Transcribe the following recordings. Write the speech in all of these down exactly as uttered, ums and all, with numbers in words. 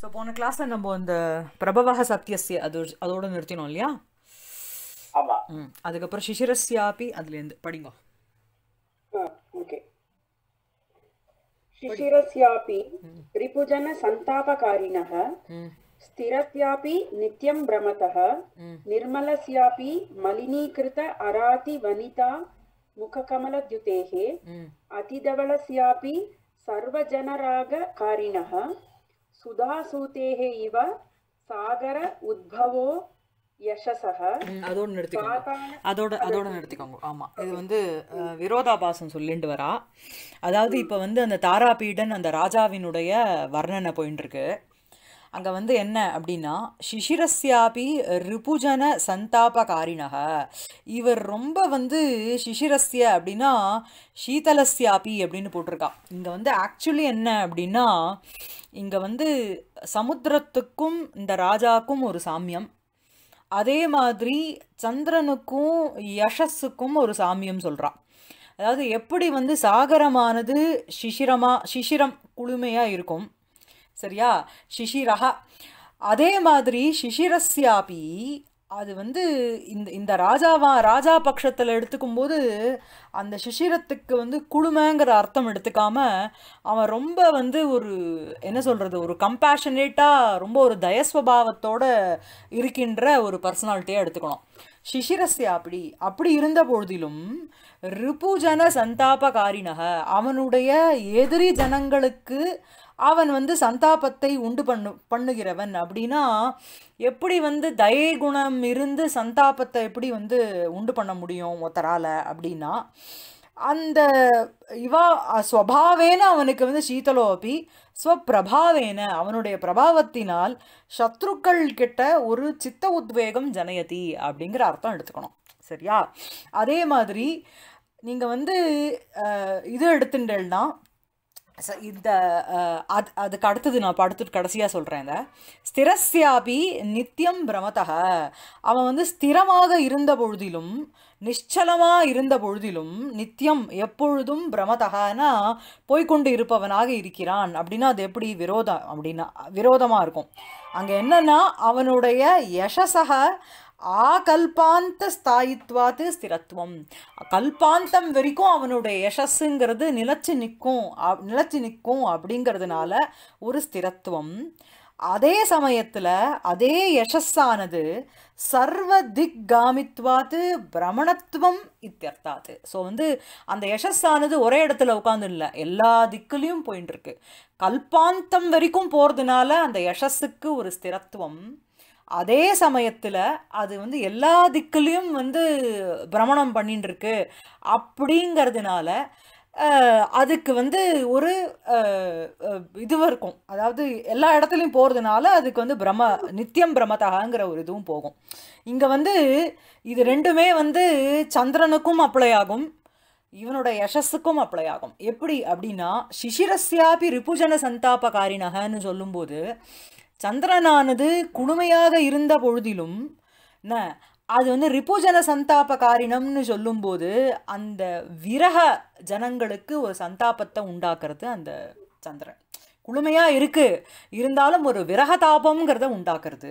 So, போன கிளாஸ்ல நம்ம அந்த பிரபவஹ சத்யஸ்ய அது அதோட நிறுத்தினோம் இல்லையா? ஆமா. ம். அதுக்கு அப்புறம் சிசிரஸ்யாபி அதுல இருந்து படிங்க. ஓகே. சிசிரஸ்யாபி ரிபுஜன சந்தாபகாரினஹ ஸ்திரஸ்யாபி நித்யம் பிரமதஹ நிர்மலஸ்யாபி மலினீகிருத அராதி வனிதா मुखकमलद्युतेः अतिधवलस्यापि सर्वजनरागकारिणः सुधासूतेः इव सागर उद्भवो यशसः अदोड निर्तिकोंगु अदोड अदोड निर्तिकोंगु आमा इदु वंदु विरोधाभासम सोल्लिंड वरा अदावदु इप्पो वंदु अंद तारापीडन अंद राजाविनुडैय वर्णना पॉइंट इरुक्कु அங்கே வந்து என்ன அப்படின்னா சிசிரஸ்யாபி ரிபுஜன சந்தாபகாரிணக இவர் ரொம்ப வந்து சிசிரஸ்ய அப்படின்னா சீதலஸ்யாபி அப்படின்னு போட்டிருக்கா. இங்கே வந்து ஆக்சுவலி என்ன அப்படின்னா இங்கே வந்து சமுத்திரத்துக்கும் இந்த ராஜாக்கும் ஒரு சாமியம், அதே மாதிரி சந்திரனுக்கும் யசஸுக்கும் ஒரு சாமியம் சொல்கிறான். அதாவது எப்படி வந்து சாகரமானது சிசிரமா சிசிரம் குளுமையாக இருக்கும் சரியா சிசிரஹ, அதே மாதிரி சிசிரஸ்யாபி அது வந்து இந்த இந்த ராஜாவா ராஜா பட்சத்தில் எடுத்துக்கும்போது அந்த சிசிரத்துக்கு வந்து குளுமைங்கிற அர்த்தம் எடுத்துக்காம அவன் ரொம்ப வந்து ஒரு என்ன சொல்கிறது ஒரு கம்பேஷனேட்டாக ரொம்ப ஒரு தயஸ்வபாவத்தோடு இருக்கின்ற ஒரு பர்சனாலிட்டியாக எடுத்துக்கணும். சிசிரஸ்யா அப்படி அப்படி இருந்த பொழுதிலும் ரிபுஜன சந்தாபகாரினக அவனுடைய எதிரி ஜனங்களுக்கு அவன் வந்து சந்தாபத்தை உண்டு பண்ணு பண்ணுகிறவன் அப்படின்னா எப்படி வந்து தயை குணம் இருந்து சந்தாபத்தை எப்படி வந்து உண்டு பண்ண முடியும் ஒருத்தரால் அப்படின்னா அந்த இவா ஸ்வபாவேன அவனுக்கு வந்து சீதலோபி ஸ்வப்பிரபாவேன அவனுடைய பிரபாவத்தினால் சத்ருக்கள் கிட்ட ஒரு சித்த உத்வேகம் ஜனயதி அப்படிங்கிற அர்த்தம் எடுத்துக்கணும் சரியா. அதே மாதிரி நீங்கள் வந்து இது எடுத்துட்டேன்னா இந்த அது அதுக்கு அடுத்தது நான் படுத்துட்டு கடைசியாக சொல்கிறேன். இந்த ஸ்திரஸ்யாபி நித்தியம் பிரமதக அவன் வந்து ஸ்திரமாக இருந்த பொழுதிலும் நிச்சலமாக இருந்த பொழுதிலும் நித்தியம் எப்பொழுதும் பிரமதகனா போய்கொண்டு இருப்பவனாக இருக்கிறான் அப்படின்னா அது எப்படி விரோதம் அப்படின்னா விரோதமாக இருக்கும். அங்கே என்னன்னா அவனுடைய யசஸக ஆகல்பாந்த ஸ்தாயித்வாத்து ஸ்திரத்துவம் கல்பாந்தம் வரைக்கும் அவனுடைய யசஸுங்கிறது நிலச்சி நிற்கும் நிலச்சி நிற்கும் அப்படிங்கிறதுனால ஒரு ஸ்திரத்துவம். அதே சமயத்தில் அதே யசஸானது சர்வ திக்காமித்வாத்து பிரமணத்துவம் இத்தியர்த்தாது. ஸோ வந்து அந்த யசஸானது ஒரே இடத்துல உட்காந்து இல்லை எல்லா திக்குலேயும் போயின்னு இருக்கு. கல்பாந்தம் வரைக்கும் போகிறதுனால அந்த யசஸுக்கு ஒரு ஸ்திரத்துவம், அதே சமயத்தில் அது வந்து எல்லா திக்குலேயும் வந்து பிரமணம் பண்ணின்னு இருக்கு அப்படிங்கிறதுனால அதுக்கு வந்து ஒரு இதுவும் இருக்கும். அதாவது எல்லா இடத்துலையும் போகிறதுனால அதுக்கு வந்து பிரம நித்தியம் பிரமதகாங்கிற ஒரு இதுவும் போகும். இங்கே வந்து இது ரெண்டுமே வந்து சந்திரனுக்கும் அப்ளை ஆகும் இவனோட யசஸுக்கும் அப்ளை ஆகும். எப்படி அப்படின்னா சிசிரஸ்யாபி ரிபுஜன சந்தாபகாரினகன்னு சொல்லும்போது சந்திரனானது குளுமையாக இருந்த பொழுதிலும் என்ன அது வந்து ரிபுஜன சந்தாபகாரினம்னு சொல்லும்போது அந்த விரக ஜனங்களுக்கு ஒரு சந்தாபத்தை உண்டாக்குறது அந்த சந்திரன் குளுமையாக இருக்குது இருந்தாலும் ஒரு விரக தாபம்ங்கிறத உண்டாக்குறது.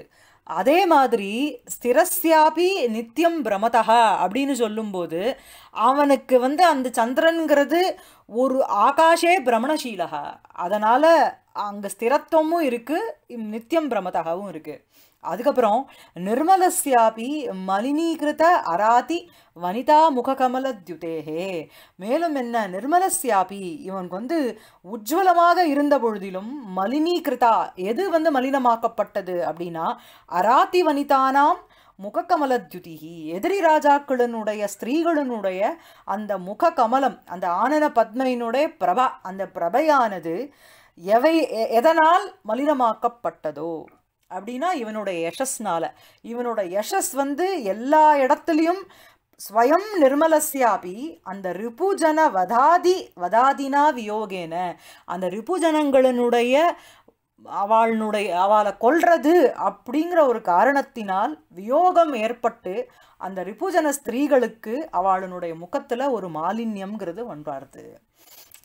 அதே மாதிரி ஸ்திரஸ்யாபி நித்தியம் பிரமதகா அப்படின்னு சொல்லும்போது அவனுக்கு வந்து அந்த சந்திரன்கிறது ஒரு ஆகாஷே பிரமணசீலகா அதனால் அங்கே ஸ்திரத்துவமும் இருக்குது நித்தியம் பிரமதகாவும் இருக்குது. அதுக்கப்புறம் நிர்மலஸ்யாபி மலினீகிருத அராதி வனிதா முககமலத்யுதேஹே மேலும் என்ன நிர்மலஸ்யாபி இவனுக்கு வந்து உஜ்வலமாக இருந்த பொழுதிலும் மலினீகிருதா எது வந்து மலினமாக்கப்பட்டது அப்படின்னா அராதி வனிதானாம் முகக்கமலத்யுதிகி எதிரி ராஜாக்களினுடைய ஸ்திரீகளினுடைய அந்த முகக்கமலம் அந்த ஆனன பத்மையினுடைய பிரபா அந்த பிரபையானது எவை எதனால் மலினமாக்கப்பட்டதோ அப்படின்னா இவனுடைய யசஸ்னால இவனோட யசஸ் வந்து எல்லா இடத்துலையும் ஸ்வயம் நிர்மலஸ்யாபி அந்த ரிபுஜன வதாதி வதாதினா வியோகேன அந்த ரிபுஜனங்களினுடைய அவளுடைய அவளை கொல்றது அப்படிங்கிற ஒரு காரணத்தினால் வியோகம் ஏற்பட்டு அந்த ரிபுஜன ஸ்திரீகளுக்கு அவளுடைய முகத்தில் ஒரு மாலின்யம்ங்கிறது ஒன்றாருது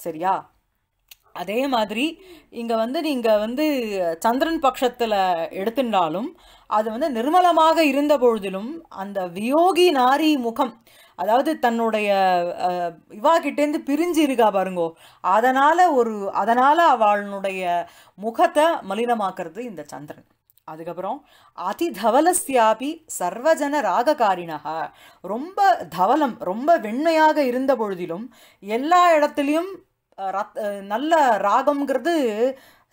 சரியா. அதே மாதிரி இங்க வந்து நீங்க வந்து சந்திரன் பட்சத்துல எடுத்துண்டாலும் அது வந்து நிர்மலமாக இருந்த பொழுதிலும் அந்த வியோகி நாரி முகம் அதாவது தன்னுடைய இவா கிட்டேந்து பிரிஞ்சு இருக்கா பாருங்கோ அதனால ஒரு அதனால அவளுடைய முகத்தை மலினமாக்குறது இந்த சந்திரன் அதுக்கப்புறம் அதி தவலஸ்யாபி சர்வஜன ராககாரிணஹ ரொம்ப தவலம் ரொம்ப வெண்மையாக இருந்த பொழுதிலும் எல்லா இடத்திலும் நல்ல ராகம்ங்கிறது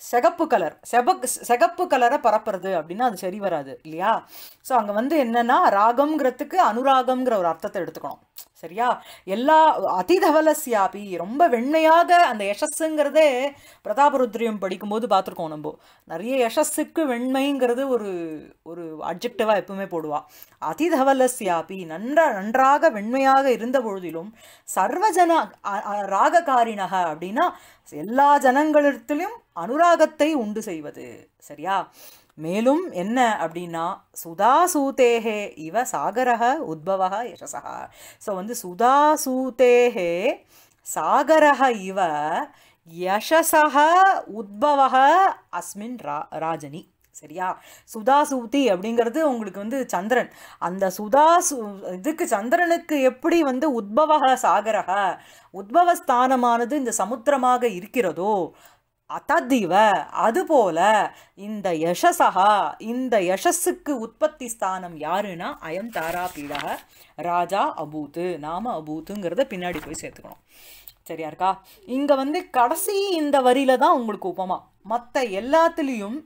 சிகப்பு கலர் செபக் சிகப்பு கலரை பரப்புறது அப்படின்னா அது சரி வராது இல்லையா ஸோ அங்கே வந்து என்னன்னா ராகம்ங்கிறதுக்கு அனுராகம்ங்கிற ஒரு அர்த்தத்தை எடுத்துக்கணும் சரியா எல்லா அதிதவலசியாபி ரொம்ப வெண்மையாக அந்த யசஸ்ஸுங்கிறதே பிரதாபருத்ரியம் படிக்கும்போது பார்த்துருக்கோம் நம்ம நிறைய யசஸுக்கு வெண்மைங்கிறது ஒரு ஒரு அட்ஜெக்டிவாக எப்பவுமே போடுவா அதிதவலசியாபி நன்றா நன்றாக வெண்மையாக இருந்த பொழுதிலும் சர்வஜன ராககாரிணக அப்படின்னா எல்லா ஜனங்களிடத்திலும் அனுராகத்தை உண்டு செய்வது சரியா மேலும் என்ன அப்படின்னா சுதாசூதேஹே இவ சாகரஹ உத்பவஹ யசஸஹ ஸோ வந்து சுதாசூதேஹே சாகரஹ இவ யசஸஹ உத்பவஹ அஸ்மின் ரா ராஜனி சரியா சுதாசூதி அப்படிங்கிறது உங்களுக்கு வந்து சந்திரன் அந்த சுதாசு இதுக்கு சந்திரனுக்கு எப்படி வந்து உத்பவஹ சாகரஹ உத்பவஸ்தானமானது இந்த சமுத்திரமாக இருக்கிறதோ அததிவ அதுபோல இந்த யசஸஹா இந்த யசஸுக்கு உற்பத்தி ஸ்தானம் யாருன்னா அயம் தாராபீடஹ ராஜா அபூத்து நாம அபூத்துங்கிறத பின்னாடி போய் சேர்த்துக்கணும் சரியா இருக்கா இங்கே வந்து கடைசி இந்த வரியில தான் உங்களுக்கு உபமா மற்ற எல்லாத்துலேயும்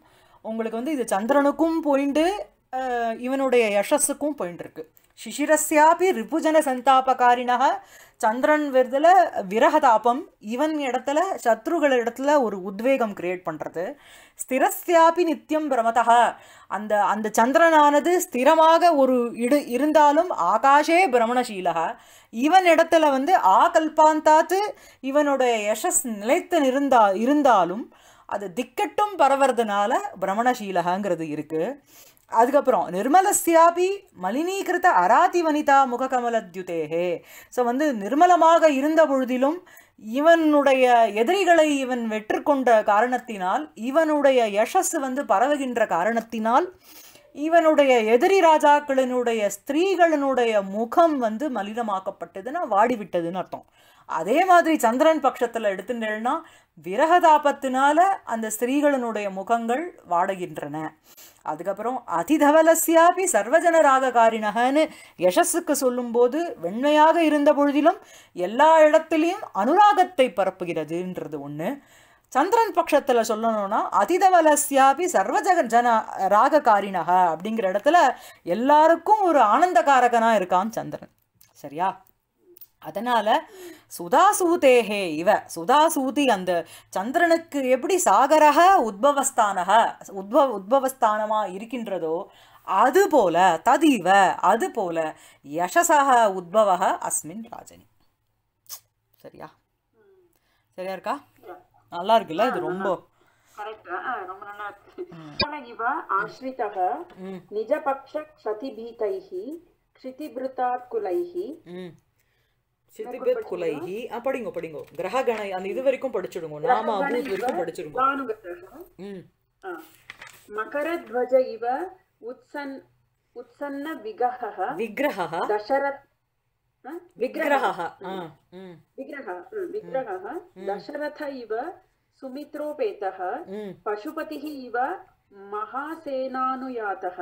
உங்களுக்கு வந்து இது சந்திரனுக்கும் போயிண்டு இவனுடைய யசஸுக்கும் போயிண்டு இருக்கு சிசிரஸ்யாபி ரிபுஜன சந்தாபகாரிணக சந்திரன் விருதுல விரகதாபம் இவன் இடத்துல சத்ருகள் இடத்துல ஒரு உத்வேகம் கிரியேட் பண்ணுறது ஸ்திரஸ்யாபி நித்தியம் பிரமதக அந்த அந்த சந்திரனானது ஸ்திரமாக ஒரு இடு இருந்தாலும் ஆகாஷே பிரமணசீலக இவன் இடத்துல வந்து ஆ கல்பாந்தாத்து இவனுடைய யசஸ் நிலைத்து இருந்தா இருந்தாலும் அது திக்கட்டும் பரவுறதுனால பிரமணசீலகங்கிறது இருக்குது அதுக்கப்புறம் நிர்மலஸ்யாபி மலினீகிருத அராதி வனிதா முககமலத்யுதேஹே ஸோ வந்து நிர்மலமாக இருந்த பொழுதிலும் இவனுடைய எதிரிகளை இவன் வெற்றி கொண்ட காரணத்தினால் இவனுடைய யசஸ் வந்து பரவுகின்ற காரணத்தினால் இவனுடைய எதிரி ராஜாக்களினுடைய ஸ்திரீகளினுடைய முகம் வந்து மலினமாக்கப்பட்டதுன்னா வாடிவிட்டதுன்னு அர்த்தம் அதே மாதிரி சந்திரன் பட்சத்தில் எடுத்துட்டேன்னா விரகதாபத்தினால அந்த ஸ்திரீகளினுடைய முகங்கள் வாடுகின்றன அதுக்கப்புறம் அதிதவலஸ்யாபி சர்வஜன ராககாரிணகன்னு யசஸுக்கு சொல்லும்போது வெண்மையாக இருந்த பொழுதிலும் எல்லா இடத்துலையும் அனுராகத்தை பரப்புகிறதுன்றது ஒன்று சந்திரன் பட்சத்தில் சொல்லணும்னா அதிதவலஸ்யாபி சர்வஜக ஜன ராககாரிணக அப்படிங்கிற இடத்துல எல்லாருக்கும் ஒரு ஆனந்தகாரகனாக இருக்கான் சந்திரன் சரியா அதனால் சுதாசூதேஹே இவ சுதாசூதி அந்த சந்திரனுக்கு எப்படி சாகரக உத்பவஸ்தானக உத்பவ உத்பவஸ்தானமாக இருக்கின்றதோ அதுபோல ததீவ அதுபோல யசஸஹ உத்பவஹ அஸ்மின் ராஜனி சரியா சரியா இருக்கா நல்லா இருக்குல்ல இது ரொம்ப சிதிபத் குலைஹி ஆ படிங்க படிங்க கிரக கணை அந்த இது வரைக்கும் படிச்சிடுங்க நாம அபூத் வரைக்கும் படிச்சிடுங்க ம் மகரத்வஜ இவ உத்சன் உத்சன்ன விகஹஹ விக்ரஹஹ தசரத் விக்ரஹஹ ஆ ம் விக்ரஹஹ விக்ரஹஹ தசரத இவ சுமித்ரோபேதஹ பசுபதிஹி இவ மகாசேனானுயாதஹ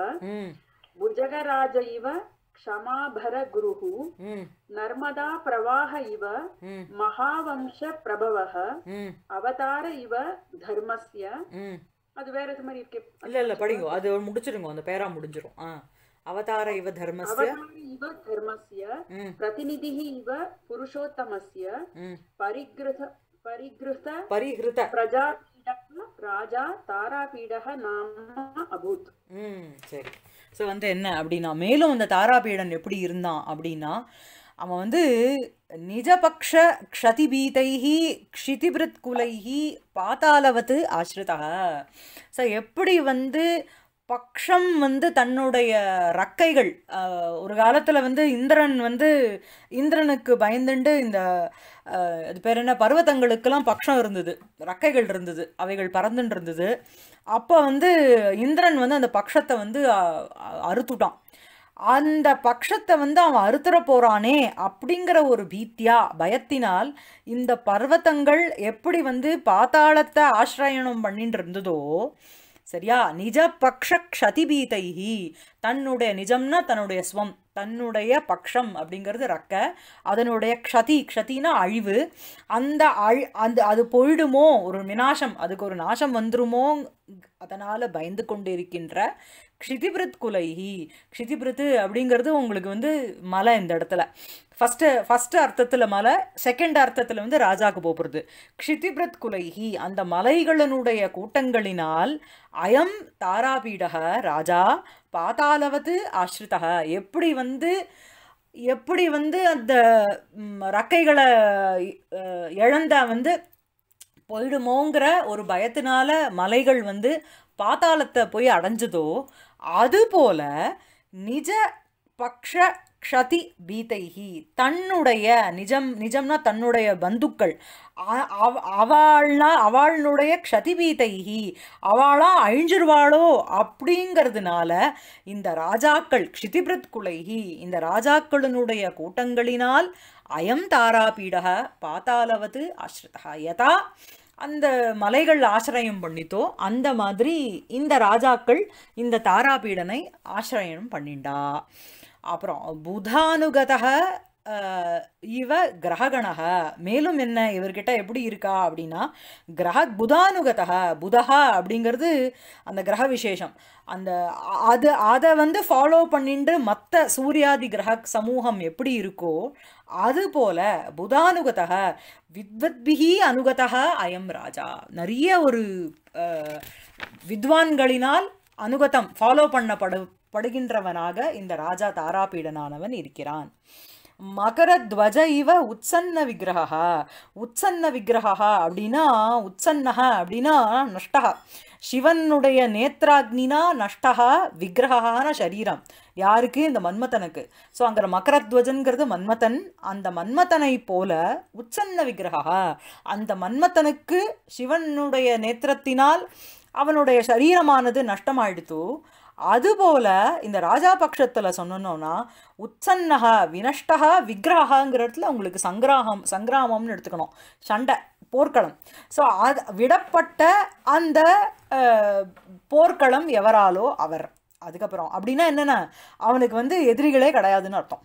புஜகராஜ இவ क्षमाभर गुरुहु नर्मदा प्रवाह इव महावंश प्रभवः अवतार इव धर्मस्य அது வேற இது மாதிரி இருக்கு இல்ல இல்ல படிங்க அது முடிச்சிடுங்க அந்த பேரா முடிஞ்சிரும் अवतार इव धर्मस्य इव धर्मस्य प्रतिनिधिः इव पुरुषोत्तमस्य परिग्रह परिग्रहत परिहृत प्रजा राजा तारापीडः नाम अभूत சரி ஸோ வந்து என்ன அப்படின்னா மேலும் அந்த தாராபீடன் எப்படி இருந்தான் அப்படின்னா அவன் வந்து நிஜபக்ஷ க்ஷதிபீதைஹி க்ஷிதிபிருத்குலைஹி பாத்தாலவத்து ஆஸ்ரிதா ஸோ எப்படி வந்து पक्षम तन्नुடைய रक्कैகள் ஒரு காலத்துல வந்து இந்திரன் வந்து இந்திரனுக்கு பயந்துண்டு இந்த அது பேர் என்ன பர்வதங்களுக்கெல்லாம் பட்சம் இருந்தது ரக்கைகள் இருந்தது அவைகள் பறந்துட்டு இருந்தது அப்ப வந்து இந்திரன் வந்து அந்த பட்சத்தை வந்து அறுத்துட்டான் அந்த பட்சத்தை வந்து அவன் அறுத்துற போறானே அப்படிங்கற ஒரு பீத்தியா பயத்தினால் இந்த பர்வதங்கள் எப்படி வந்து பாதாளத்தை ஆஸ்ரயணம் பண்ணிட்டு இருந்ததோ சரியா நிஜ பக்ஷ க்ஷதிபீதைஹி தன்னுடைய நிஜம்னா தன்னுடைய ஸ்வம் தன்னுடைய பக்ஷம் அப்படிங்கிறது ரக்க அதனுடைய க்ஷதி க்ஷதினா அழிவு அந்த அந்த அது போயிடுமோ ஒரு விநாசம் அதுக்கு ஒரு நாசம் வந்துருமோ அதனால பயந்து கொண்டிருக்கின்ற க்ஷிதிப்ரத் குலைஹி க்ஷிதிப்ரத் அப்படிங்கிறது உங்களுக்கு வந்து மலை இந்த இடத்துல ஃபர்ஸ்ட் ஃபர்ஸ்ட் அர்த்தத்துல மலை செகண்ட் அர்த்தத்துல வந்து ராஜாக்கு போகிறது க்ஷிதிப்ரத் குலைஹி அந்த மலைகளினுடைய கூட்டங்களினால் அயம் தாராபீடக ராஜா பாதாளவது ஆஸ்ரிதக எப்படி வந்து எப்படி வந்து அந்த ரக்கைகளை இழந்தா வந்து போயிடுமோங்கற ஒரு பயத்தினால மலைகள் வந்து பாதாளத்தை போய் அடைஞ்சதோ அதுபோல நிஜ பக்ஷ க்ஷதி பீதைஹி தன்னுடைய நிஜம் நிஜம்னா தன்னுடைய பந்துக்கள் அவள்னா அவளுடைய க்ஷதி பீதைஹி அவளா அழிஞ்சிருவாளோ அப்படிங்கிறதுனால இந்த ராஜாக்கள் க்ஷிதிப்ரத் குலைஹி இந்த ராஜாக்களினுடைய கூட்டங்களினால் அயம் தாராபீடக பாதாளவது ஆஸ்ரிதா யதா அந்த மலைகள் ஆசிரயம் பண்ணித்தோ அந்த மாதிரி இந்த ராஜாக்கள் இந்த தாராபீடனை ஆசிரயம் பண்ணிண்டா அப்புறம் புதானுகதக இவ கிரகணக மேலும் என்ன இவர்கிட்ட எப்படி இருக்கா அப்படின்னா கிரக புதானுகதக புதகா அப்படிங்கிறது அந்த கிரக விசேஷம் அந்த அது அதை வந்து ஃபாலோ பண்ணிட்டு மற்ற சூர்யாதி கிரக சமூகம் எப்படி இருக்கோ அதுபோல புதானுகதக வித்வத்பிஹி அனுகதக அயம் ராஜா நிறைய ஒரு வித்வான்களினால் அனுகதம் ஃபாலோ பண்ணப்படு படுகின்றவனாக இந்த ராஜா தாராபீடனானவன் இருக்கிறான் மகரத்வஜ இவ உச்சன்ன விக்கிரக உச்சன்ன விக்கிரக அப்படின்னா உச்சன்னக அப்படின்னா நஷ்டக சிவனுடைய நேத்ராக்னினா நஷ்டக விக்கிரகான சரீரம் யாருக்கு இந்த மன்மதனுக்கு ஸோ அங்கிற மகரத்வஜன்கிறது மன்மதன் அந்த மன்மதனை போல உச்சன்ன விக்கிரக அந்த மன்மதனுக்கு சிவனுடைய நேத்திரத்தினால் அவனுடைய சரீரமானது நஷ்டமாயிடுத்து அதுபோல இந்த ராஜா பட்சத்தில் சொன்னோம்னா உச்சன்னக வினஷ்டக விக்கிரகங்கிற இடத்துல உங்களுக்கு சங்கிராமம் சங்கிராமம்னு எடுத்துக்கணும் சண்டை போர்க்களம் ஸோ அது விடப்பட்ட அந்த போர்க்களம் எவராலோ அவர் அதுக்கப்புறம் அப்படின்னா என்னென்ன அவனுக்கு வந்து எதிரிகளே கிடையாதுன்னு அர்த்தம்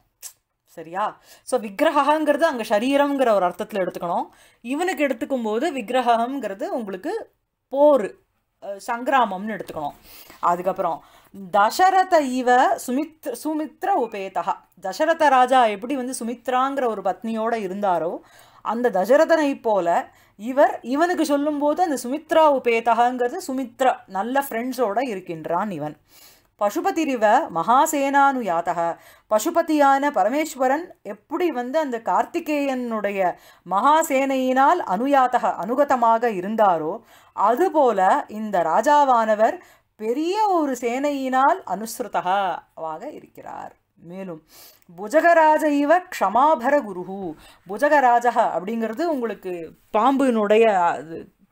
சரியா ஸோ விக்கிரகங்கிறது அங்கே சரீரம்ங்கிற ஒரு அர்த்தத்தில் எடுத்துக்கணும் இவனுக்கு எடுத்துக்கும் போது விக்கிரகங்கிறது உங்களுக்கு போர் சங்கிராமம்னு எடுத்துக்கணும் அதுக்கப்புறம் தசரத இவ சுமித்ர சுமித்ர உபேதா தசரத ராஜா எப்படி வந்து சுமித்ராங்கிற ஒரு பத்னியோட இருந்தாரோ அந்த தசரதனை போல இவர் இவனுக்கு சொல்லும்போது அந்த சுமித்ரா உபேதாங்கிறது சுமித்ரா நல்ல ஃப்ரெண்ட்ஸோட இருக்கின்றான் இவன் பசுபதிரிவ மகாசேனானு யாதக பசுபதியான பரமேஸ்வரன் எப்படி வந்து அந்த கார்த்திகேயனுடைய மகாசேனையினால் அனுயாதக அனுகதமாக இருந்தாரோ அதுபோல இந்த ராஜாவானவர் பெரிய ஒரு சேனையினால் அனுஸ்ருதகவாக இருக்கிறார் மேலும் புஜகராஜ இவ க்ஷமாபர குருஹு புஜகராஜக அப்படிங்கிறது உங்களுக்கு பாம்பினுடைய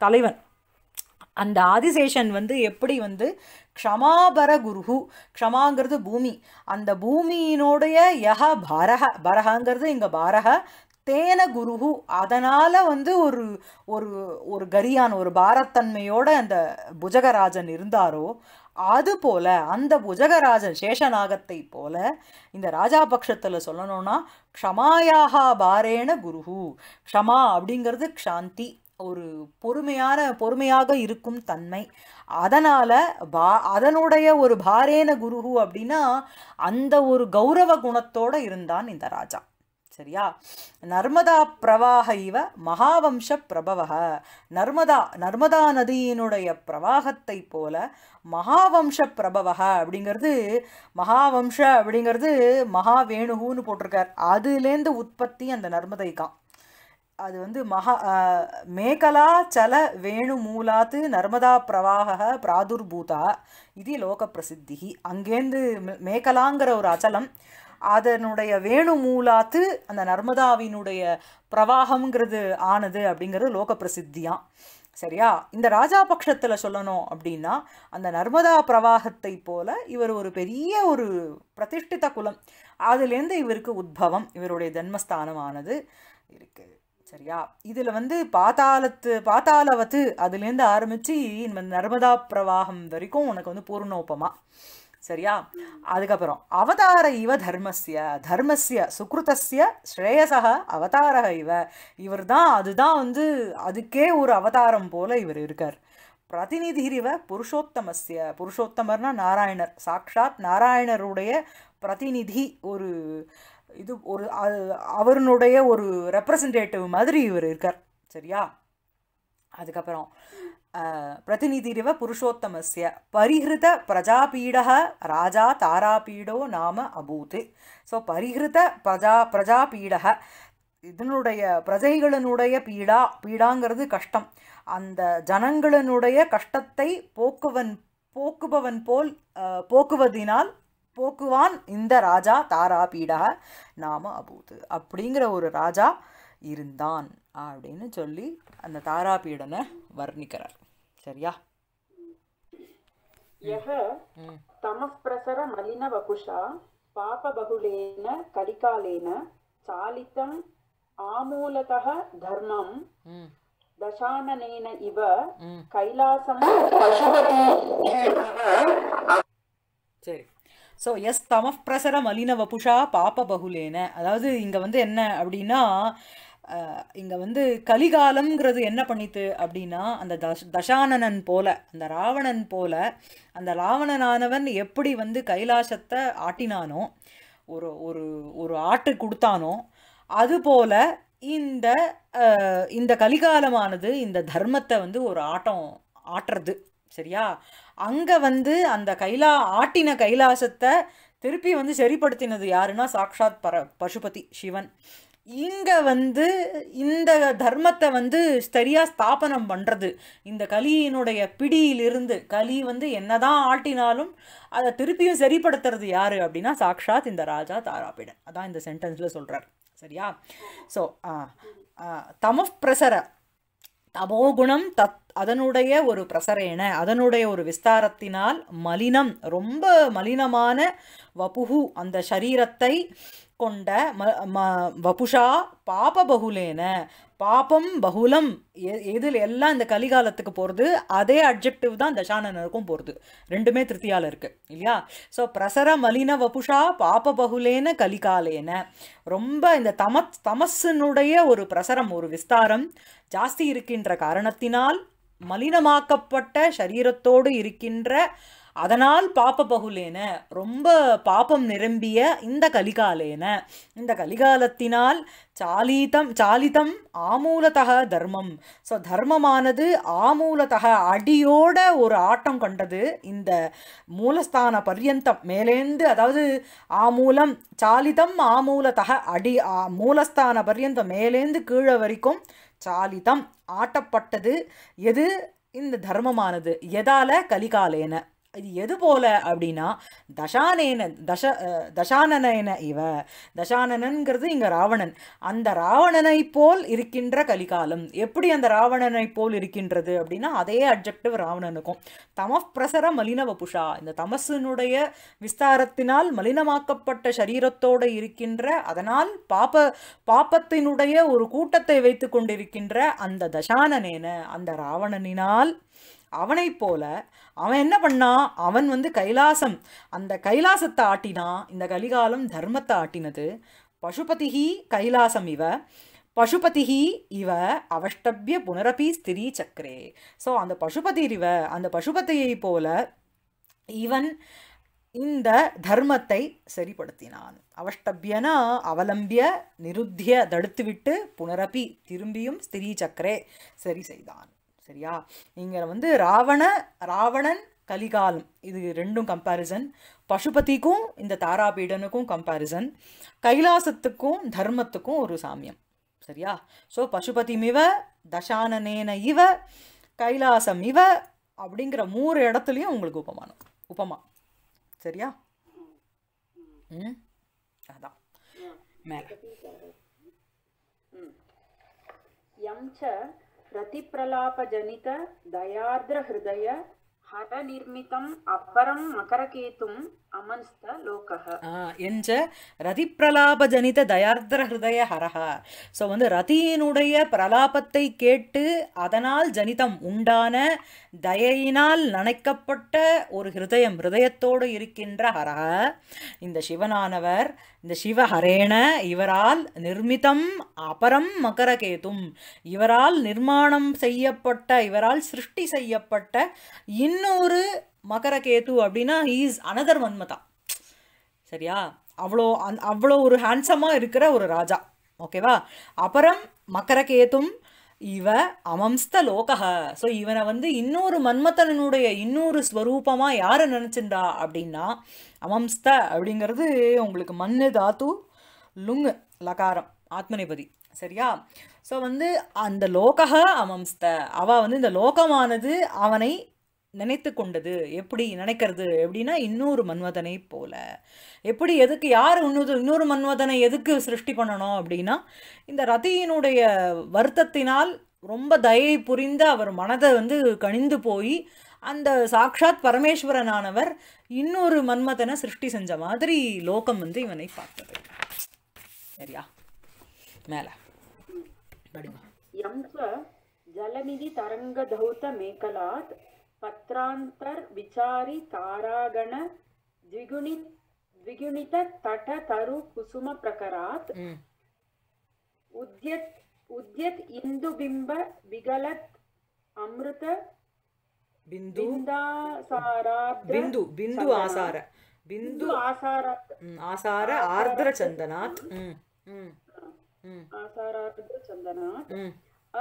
தலைவன் அந்த ஆதிசேஷன் வந்து எப்படி வந்து க்ஷமாபர குருஹு க்ஷமாங்கிறது பூமி அந்த பூமியினுடைய யஹ பாரஹ பரஹங்கிறது இங்கே பாரஹ தேன குருஹு அதனால் வந்து ஒரு ஒரு ஒரு கரியான ஒரு பாரத்தன்மையோட அந்த புஜகராஜன் இருந்தாரோ அதுபோல அந்த புஜகராஜன் சேஷநாகத்தை போல இந்த ராஜா பட்சத்தில் சொல்லணும்னா க்ஷமாயாஹா பாரேன குருஹு க்ஷமா அப்படிங்கிறது க்ஷாந்தி ஒரு பொறுமையான பொறுமையாக இருக்கும் தன்மை அதனால் பா அதனுடைய ஒரு பாரேன குருஹு அப்படின்னா அந்த ஒரு கௌரவ குணத்தோடு இருந்தான் இந்த ராஜா சரியா நர்மதா பிரவாக இவ மகாவம்ச பிரபவக நர்மதா நர்மதா நதியினுடைய பிரவாகத்தை போல மகாவம்ச பிரபவக அப்படிங்கிறது மகாவம்ச அப்படிங்கிறது மகாவேணுகுன்னு போட்டிருக்கார் அதுலேருந்து உற்பத்தி அந்த நர்மதைக்கான் அது வந்து மகா மேகலா சல வேணு மூலாத்து நர்மதா பிரவாக பிராதுர்பூதா இது லோக பிரசித்தி. அங்கேருந்து மேகலாங்கிற ஒரு அச்சலம் அதனுடைய வேணு மூலாத்து அந்த நர்மதாவினுடைய பிரவாகம்ங்கிறது ஆனது அப்படிங்கிறது லோக பிரசித்தியாம். சரியா, இந்த ராஜாபக்ஷத்தில் சொல்லணும் அப்படின்னா அந்த நர்மதா பிரவாகத்தை போல இவர் ஒரு பெரிய ஒரு பிரதிஷ்டித குலம், அதுலேருந்து இவருக்கு உத்பவம், இவருடைய ஜன்மஸ்தானமானது இருக்குது. சரியா, இதில் வந்து பாத்தாளத்து பாத்தாளவத்து அதுலேருந்து ஆரம்பித்து இந்த நர்மதா பிரவாகம் வரைக்கும் உனக்கு வந்து பூர்ணோபமா. சரியா, அதுக்கப்புறம் அவதார இவ தர்மஸ்ய தர்மஸ்ய சுக்ருதஸ்ய ஸ்ரேயசக அவதாரக இவ, இவர் தான் அதுதான் வந்து அதுக்கே ஒரு அவதாரம் போல இவர் இருக்கார். பிரதிநிதிரிவ புருஷோத்தமஸ்ய புருஷோத்தமர்னா நாராயணர், சாக்ஷாத் நாராயணருடைய பிரதிநிதி, ஒரு இது ஒரு அவருடைய ஒரு ரெப்ரசன்டேட்டிவ் மாதிரி இவர் இருக்கார். சரியா, அதுக்கப்புறம் பிரதிநிதிரிவ புருஷோத்தமஸ்ய பரிஹிருத பிரஜாபீடக ராஜா தாராபீடோ நாம அபூத்து. ஸோ பரிஹிருத பிரஜா பிரஜாபீடக இதனுடைய பிரஜைகளினுடைய பீடா பீடாங்கிறது கஷ்டம், அந்த ஜனங்களினுடைய கஷ்டத்தை போக்குவன் போக்குபவன் போல் போக்குவதினால் போக்குவான் இந்த ராஜா தாராபீடக நாம அபூத்து அப்படிங்கிற ஒரு ராஜா இருந்தான் அப்படின்னு சொல்லி அந்த தாராபீடனை வர்ணிக்கிறார். சரியா, யஹ தமஸ்ப்ரசர மலின வகுஷா பாபபகுலேன கலிகாலேன சாலிதம் ஆமூலதஹ தர்மம் தசானனேன இவ கைலாசம் பசுபதி சரி. ஸோ எஸ் தமஸ்ப்ரசர மலின வபுஷா பாபபகுலேன, அதாவது இங்கே வந்து என்ன அப்படின்னா இங்கே வந்து கலிகாலம்ங்கிறது என்ன பண்ணித்து அப்படின்னா அந்த தஷ் தசானனன் போல அந்த ராவணன் போல அந்த ராவணனானவன் எப்படி வந்து கைலாசத்தை ஆட்டினானோ ஒரு ஒரு ஒரு ஆட்டு கொடுத்தானோ அதுபோல இந்த இந்த கலிகாலமானது இந்த தர்மத்தை வந்து ஒரு ஆட்டம் ஆட்டுறது. சரியா, அங்கே வந்து அந்த கைலா ஆட்டின கைலாசத்தை திருப்பி வந்து சரிப்படுத்தினது யாருன்னா சாக்ஷாத் பர பசுபதி சிவன். இங்கே வந்து இந்த தர்மத்தை வந்து சரியாக ஸ்தாபனம் பண்ணுறது இந்த கலியினுடைய பிடியிலிருந்து, கலி வந்து என்னதான் ஆட்டினாலும் அதை திருப்பியும் சரிப்படுத்துறது யார் அப்படின்னா சாக்ஷாத் இந்த ராஜா தாராபீடன். அதான் இந்த சென்டென்ஸில் சொல்கிறார். சரியா, ஸோ தமப்பிரசர தமோகுணம் தத் அதனுடைய ஒரு பிரசரேன அதனுடைய ஒரு விஸ்தாரத்தினால் மலினம் ரொம்ப மலினமான வபுகு அந்த சரீரத்தை கொண்ட ம வபுஷா பாப பகுலேன பாபம் பகுலம் எதில் எல்லாம் இந்த கலிகாலத்துக்கு போகிறது அதே அட்ஜெக்டிவ் தான் தசானனருக்கும் போகிறது, ரெண்டுமே திருப்தியால் இருக்குது இல்லையா. ஸோ பிரசர மலின வபுஷா பாப பகுலேன கலிகாலேன ரொம்ப இந்த தமத் தமஸினுடைய ஒரு பிரசரம் ஒரு விஸ்தாரம் ஜாஸ்தி இருக்கின்ற காரணத்தினால் மலினமாக்கப்பட்ட சரீரத்தோடு இருக்கின்ற அதனால் பாப பகுலேன ரொம்ப பாபம் நிரம்பிய இந்த கலிகாலேன இந்த கலிகாலத்தினால் சாலிதம் சாலிதம் ஆமூலதக தர்மம். ஸோ தர்மமானது ஆமூலதக அடியோட ஒரு ஆட்டம் கண்டது இந்த மூலஸ்தான பர்யந்தம் மேலேந்து, அதாவது ஆமூலம் சாலிதம் ஆமூலதக அடி மூலஸ்தான பர்யந்தம் மேலேந்து கீழே வரைக்கும் சாலிதம் ஆட்டப்பட்டது. எது இந்த தர்மமானது எதால கலிகாலேன இது எது போல அப்படின்னா தசானேன தச தசானனேன இவ தசானனன்கிறது இங்கே ராவணன், அந்த ராவணனை போல் இருக்கின்ற கலிகாலம் எப்படி அந்த ராவணனை போல் இருக்கின்றது அப்படின்னா அதே அட்ஜெக்டிவ் ராவணனுக்கும். தமப்பிரசர மலின வபுஷா இந்த தமசினுடைய விஸ்தாரத்தினால் மலினமாக்கப்பட்ட சரீரத்தோடு இருக்கின்ற அதனால் பாப பாபத்தினுடைய ஒரு கூட்டத்தை வைத்து கொண்டிருக்கின்ற அந்த தசானனேன அந்த ராவணனினால் அவனை போல அவன் என்ன பண்ணான், அவன் வந்து கைலாசம் அந்த கைலாசத்தை ஆட்டினான். இந்த கலிகாலம் தர்மத்தை ஆட்டினது. பசுபதிஹி கைலாசம் இவ பசுபதிஹி இவ அவஷ்டபிய புனரபி ஸ்திரீ சக்கரே. ஸோ அந்த பசுபதி இவ அந்த பசுபதியை போல இவன் இந்த தர்மத்தை சரிப்படுத்தினான். அவஷ்டபியனா அவலம்பிய நிருத்திய தடுத்துவிட்டு புனரபி திரும்பியும் ஸ்திரீ சக்கரே சரி செய்தான். சரியா, இங்கே வந்து ராவண ராவணன் கலிகாலம் இது ரெண்டும் கம்பேரிசன், பசுபதிக்கும் இந்த தாராபீடனுக்கும் கம்பேரிசன், கைலாசத்துக்கும் தர்மத்துக்கும் ஒரு சாமியம். सरिया. सो पशुपतिमिव दशाननेन इव कैलासम इव அப்படிங்கற மூணு இடத்துலயும் உங்களுக்கு உபமானம் உபமா சரியா. ம் அதான் மேல ம் யம்ச प्रतिप्रलापजनित दयार्द्र हृदय हर निर्मितं अपरं मकरकेतुं अमंस्त लोकः என்ற रतिप्रलापजनित दयार्द्र हृदय हरः. சோ வந்து ரதியினுடைய பிரலாபத்தை கேட்டு அதனால் ஜனிதம் உண்டான தயையினால் நனைக்கப்பட்ட ஒரு ஹிருதயம் ஹிருதயத்தோடு இருக்கின்ற ஹரஹ இந்த சிவனானவர் இந்த சிவஹரேண இவரால் நிர்மிதம் அபரம் மகரகேதும் இவரால் நிர்மாணம் செய்யப்பட்ட இவரால் சிருஷ்டி செய்யப்பட்ட இன்னொரு மகரகேது அப்படினா ஹி இஸ் அனதர் வன்மதா சரியா. அவ்ளோ அவ்ளோ ஒரு ஹேண்ட்ஸமா இருக்கிற ஒரு ராஜா ஓகேவா. அபரம் மகரகேதும் இவ அமம்ஸ்த லோகஹ. சோ இவனை வந்து இன்னொரு மன்மதனுடைய இன்னொரு ஸ்வரூபமா யாரை நினைச்சிருந்தா அப்படின்னா அமம்ஸ்த அப்படிங்கிறது உங்களுக்கு மண்ணு தாத்து லுங்கு லகாரம் ஆத்மநேபதி சரியா. ஸோ வந்து அந்த லோகஹ அமம்ஸ்த அவ வந்து இந்த லோகமானது அவனை நினைத்து கொண்டது. எப்படி நினைக்கிறது எப்படின்னா இன்னொரு மன்மதனை போல. எப்படி எதுக்கு யார் இன்னொரு இன்னொரு மன்மதனை எதுக்கு சிருஷ்டி பண்ணணும் அப்படின்னா இந்த ரதியினுடைய வருத்தத்தினால் ரொம்ப தயை புரிந்து அவர் மனதை வந்து கணிந்து போய் அந்த சாட்சாத் பரமேஸ்வரனானவர் இன்னொரு மன்மதனை சிருஷ்டி செஞ்ச மாதிரி லோகம் வந்து இவனை பார்த்தது சரியா. மேல ஜலநிதி தரங்க தௌத மேகலாத் पत्रांतर विचारी तारागण द्विगुणित द्विगुणित तट तरु कुसुम प्रकरात उद्यत उद्यत इंदु बिंब विगलत अमृत बिंदु बिंदु बिंदु आसार बिंदु आसार आसार आर्द्र चंदनात आसार आर्द्र चंदनात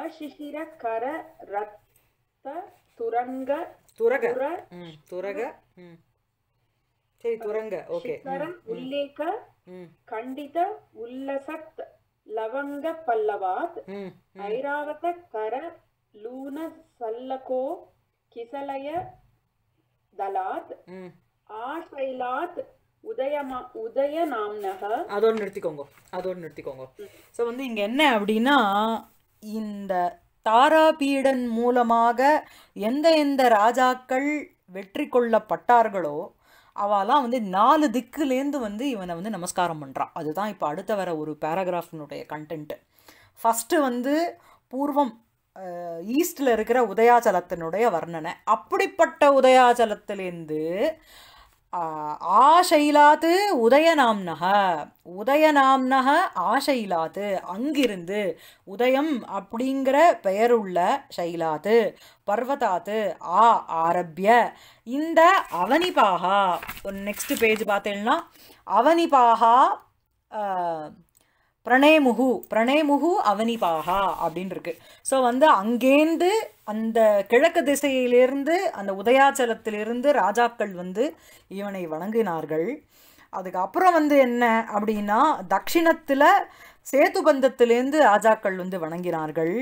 अशिशिर कर रक्त तुरंग तुरग तुरग सही तुरंग ओके उल्लेख खंडित उल्लसत लवंग पल्लवात ऐरावत कर लून सल्लको किसलय दलात आशैलात உதயமா உதய நாம்னஹ அதோட நிறுத்திக்கோங்க அதோட நிறுத்திக்கோங்க. சோ வந்து இங்க என்ன அப்படின்னா இந்த தாராபீடன் மூலமாக எந்த எந்த ராஜாக்கள் வெற்றி கொள்ளப்பட்டார்களோ அவெல்லாம் வந்து நாலு திக்குலேருந்து வந்து இவனை வந்து நமஸ்காரம் பண்ணுறான். அதுதான் இப்போ அடுத்த வர ஒரு பேராகிராஃபினுடைய கண்டென்ட்டு. ஃபஸ்ட்டு வந்து பூர்வம் ஈஸ்டில் இருக்கிற உதயாச்சலத்தினுடைய வர்ணனை. அப்படிப்பட்ட உதயாச்சலத்திலேருந்து ஆசைலாத்து உதயநாம்னக உதயநாம்னக ஆசைலாத்து அங்கிருந்து உதயம் அப்படிங்கிற பெயருள்ள சைலாத்து பர்வதாத்து ஆ ஆரபிய இந்த அவனிபாகா நெக்ஸ்ட் பேஜ் பார்த்தேன்னா அவனிபாகா பிரணேமுகு பிரணேமுகு அவனிபாகா அப்படின்னு இருக்கு. ஸோ வந்து அங்கேருந்து அந்த கிழக்கு திசையிலிருந்து அந்த உதயாச்சலத்திலிருந்து ராஜாக்கள் வந்து இவனை வணங்கினார்கள். அதுக்கப்புறம் வந்து என்ன அப்படின்னா தட்சிணத்தில் சேதுபந்தத்திலேருந்து ராஜாக்கள் வந்து வணங்கினார்கள்.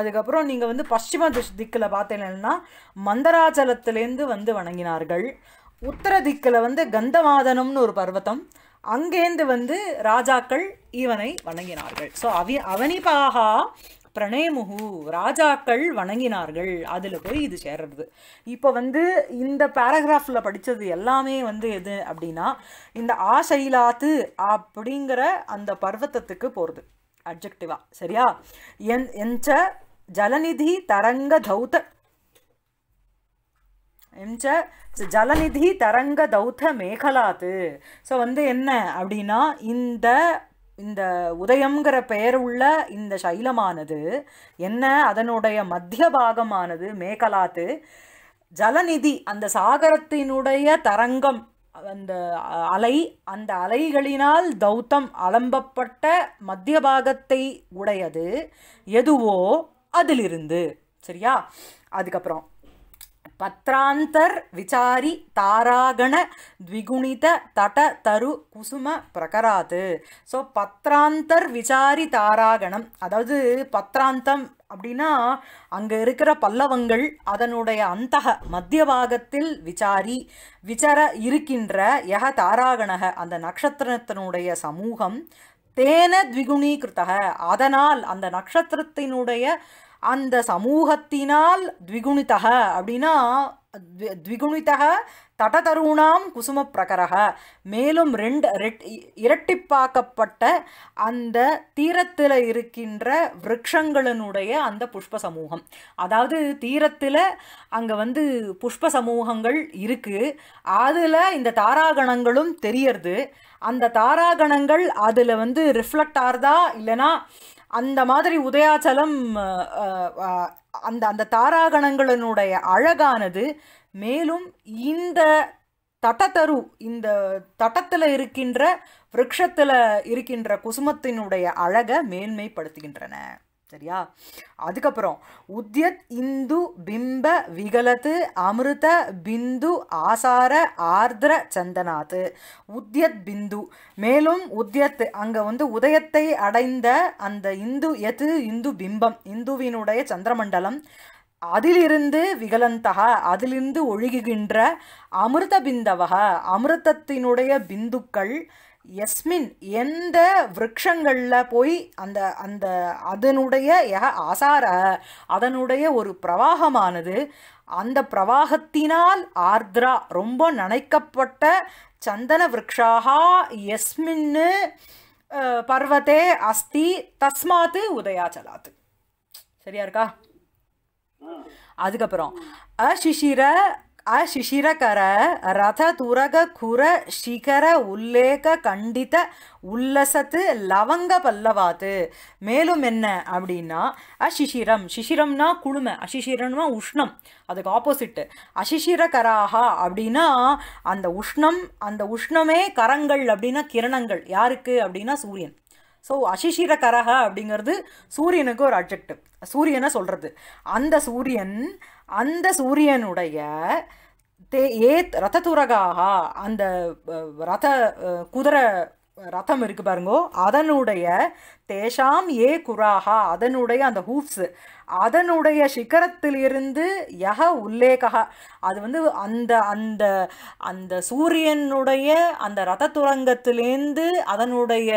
அதுக்கப்புறம் நீங்கள் வந்து பஷ்டிம திஷ் திக்கில் பார்த்தீங்கன்னா மந்தராச்சலத்திலேருந்து வந்து வணங்கினார்கள். உத்தர திக்கில் வந்து கந்தமாதனம்னு ஒரு பர்வதம் அங்கேந்து வந்து ராஜாக்கள் இவனை வணங்கினார்கள். ஸோ அவி அவனிபாகா பிரணேமுகு ராஜாக்கள் வணங்கினார்கள். அதில் போய் இது சேர்றது. இப்போ வந்து இந்த பேராகிராஃபில் படித்தது எல்லாமே வந்து எது அப்படின்னா இந்த ஆசைலாத்து அப்படிங்கிற அந்த பர்வத்தத்துக்கு போகிறது அட்ஜெக்டிவா சரியா. என் எஞ்ச ஜலநிதி தரங்க தௌத எஞ்ச ஜலநிதி தரங்க தௌத மேகலாத்து. ஸோ வந்து என்ன அப்படின்னா இந்த இந்த உதயம்ங்கிற பெயர் உள்ள இந்த சைலமானது என்ன அதனுடைய மத்திய பாகமானது மேகலாத்து ஜலநிதி அந்த சாகரத்தினுடைய தரங்கம் அந்த அலை அந்த அலைகளினால் தௌத்தம் அலம்பப்பட்ட மத்திய பாகத்தை உடையது எதுவோ அதிலிருந்து சரியா. அதுக்கப்புறம் पत्रांतर विचारी तारागण द्विगुणित तट तरु कुसुम प्रकरात सो पत्रांतर विचारी तारागणम अदावदु पत्रांतम அப்படினா அங்க இருக்கிற பல்லவங்கள் அதனுடைய அந்தக மத்திய பாகத்தில் விசாரி விசார இருக்கின்ற யஹ தாராகணஹ அந்த நட்சத்திரத்தினுடைய சமூகம் தேன द्विगुणीकृतः அதனால் அந்த நட்சத்திரத்தினுடைய அந்த சமூகத்தினால் द्विगुणितः அப்படினா द्विगुणितः तटतरुणाम कुसुम प्रकरः மேலும் ரெண்டு இரட்டிப்பாக்கப்பட்ட அந்த தீரத்தில் இருக்கின்ற விருட்சங்களினுடைய அந்த புஷ்ப சமூகம் அதாவது தீரத்தில் அங்க வந்து புஷ்ப சமூகங்கள் இருக்கு அதுல இந்த தாராகணங்களும் தெரியிறது அந்த தாராகணங்கள் அதுல வந்து ரிஃப்ளெக்ட் ஆறதா இல்லனா அந்த மாதிரி உதயாச்சலம் அந்த அந்த தாராகணங்களுடைய அழகானது மேலும் இந்த தட்டதரு இந்த தட்டத்துல இருக்கின்ற விருட்சத்துல இருக்கின்ற குசுமத்தினுடைய அழகை மேன்மைப்படுத்துகின்றன சரியா அதுக்கப்புறம் உத்யத் இந்து பிம்ப விகலத்து அமிர்த பிந்து ஆசார ஆர்திர சந்தனாத்து உத்யத் பிந்து மேலும் உத்யத் அங்கே வந்து உதயத்தை அடைந்த அந்த இந்து எது இந்து பிம்பம் இந்துவினுடைய சந்திரமண்டலம் அதிலிருந்து விகலந்தக அதிலிருந்து ஒழுகுகின்ற அமிர்த பிந்தவக அமிர்தத்தினுடைய பிந்துக்கள் எஸ்மின் எந்த விருட்சங்களில் போய் அந்த அந்த அதனுடைய யக ஆசார அதனுடைய ஒரு பிரவாகமானது அந்த பிரவாகத்தினால் ஆர்திரா ரொம்ப நனைக்கப்பட்ட சந்தன விருட்சாகா எஸ்மின்னு பர்வத்தே அஸ்தி தஸ்மாத்து உதயாச்சலாத்து சரியா இருக்கா அதுக்கப்புறம் அசிஷிர अशिशिरकर रथ तुरग खुर शिखर उल्लेख खंडित उल्लसत लवंग पल्लवात मेलुम अबडीना अशिशिरम शिशिरमना कुलुम अशिशिरमना उष्णम अदुक्कु आपोजिट अशिशिरकराह अबडीना अंद उष्णम अंद उष्णमे करंगल अबडीना किरणंगल यारुक्कु अबडीना सूर्यन सो अशिशिरकरह अबडींगरदु सूर्यनुक्कु ओरु एडजेक्टिव सूर्यना सोल्रदु अंद सूर्यन அந்த சூரியனுடைய தே ஏத் ரததுரகாக அந்த ரத குதிரை ரதம் இருக்கு பாருங்கோ அதனுடைய தேஷாம் ஏ குராகா அதனுடைய அந்த ஹூப்ஸ் அதனுடைய சிகரத்திலிருந்து யக உல்லேகா அது வந்து அந்த அந்த அந்த சூரியனுடைய அந்த ரததுரங்கத்திலேந்து அதனுடைய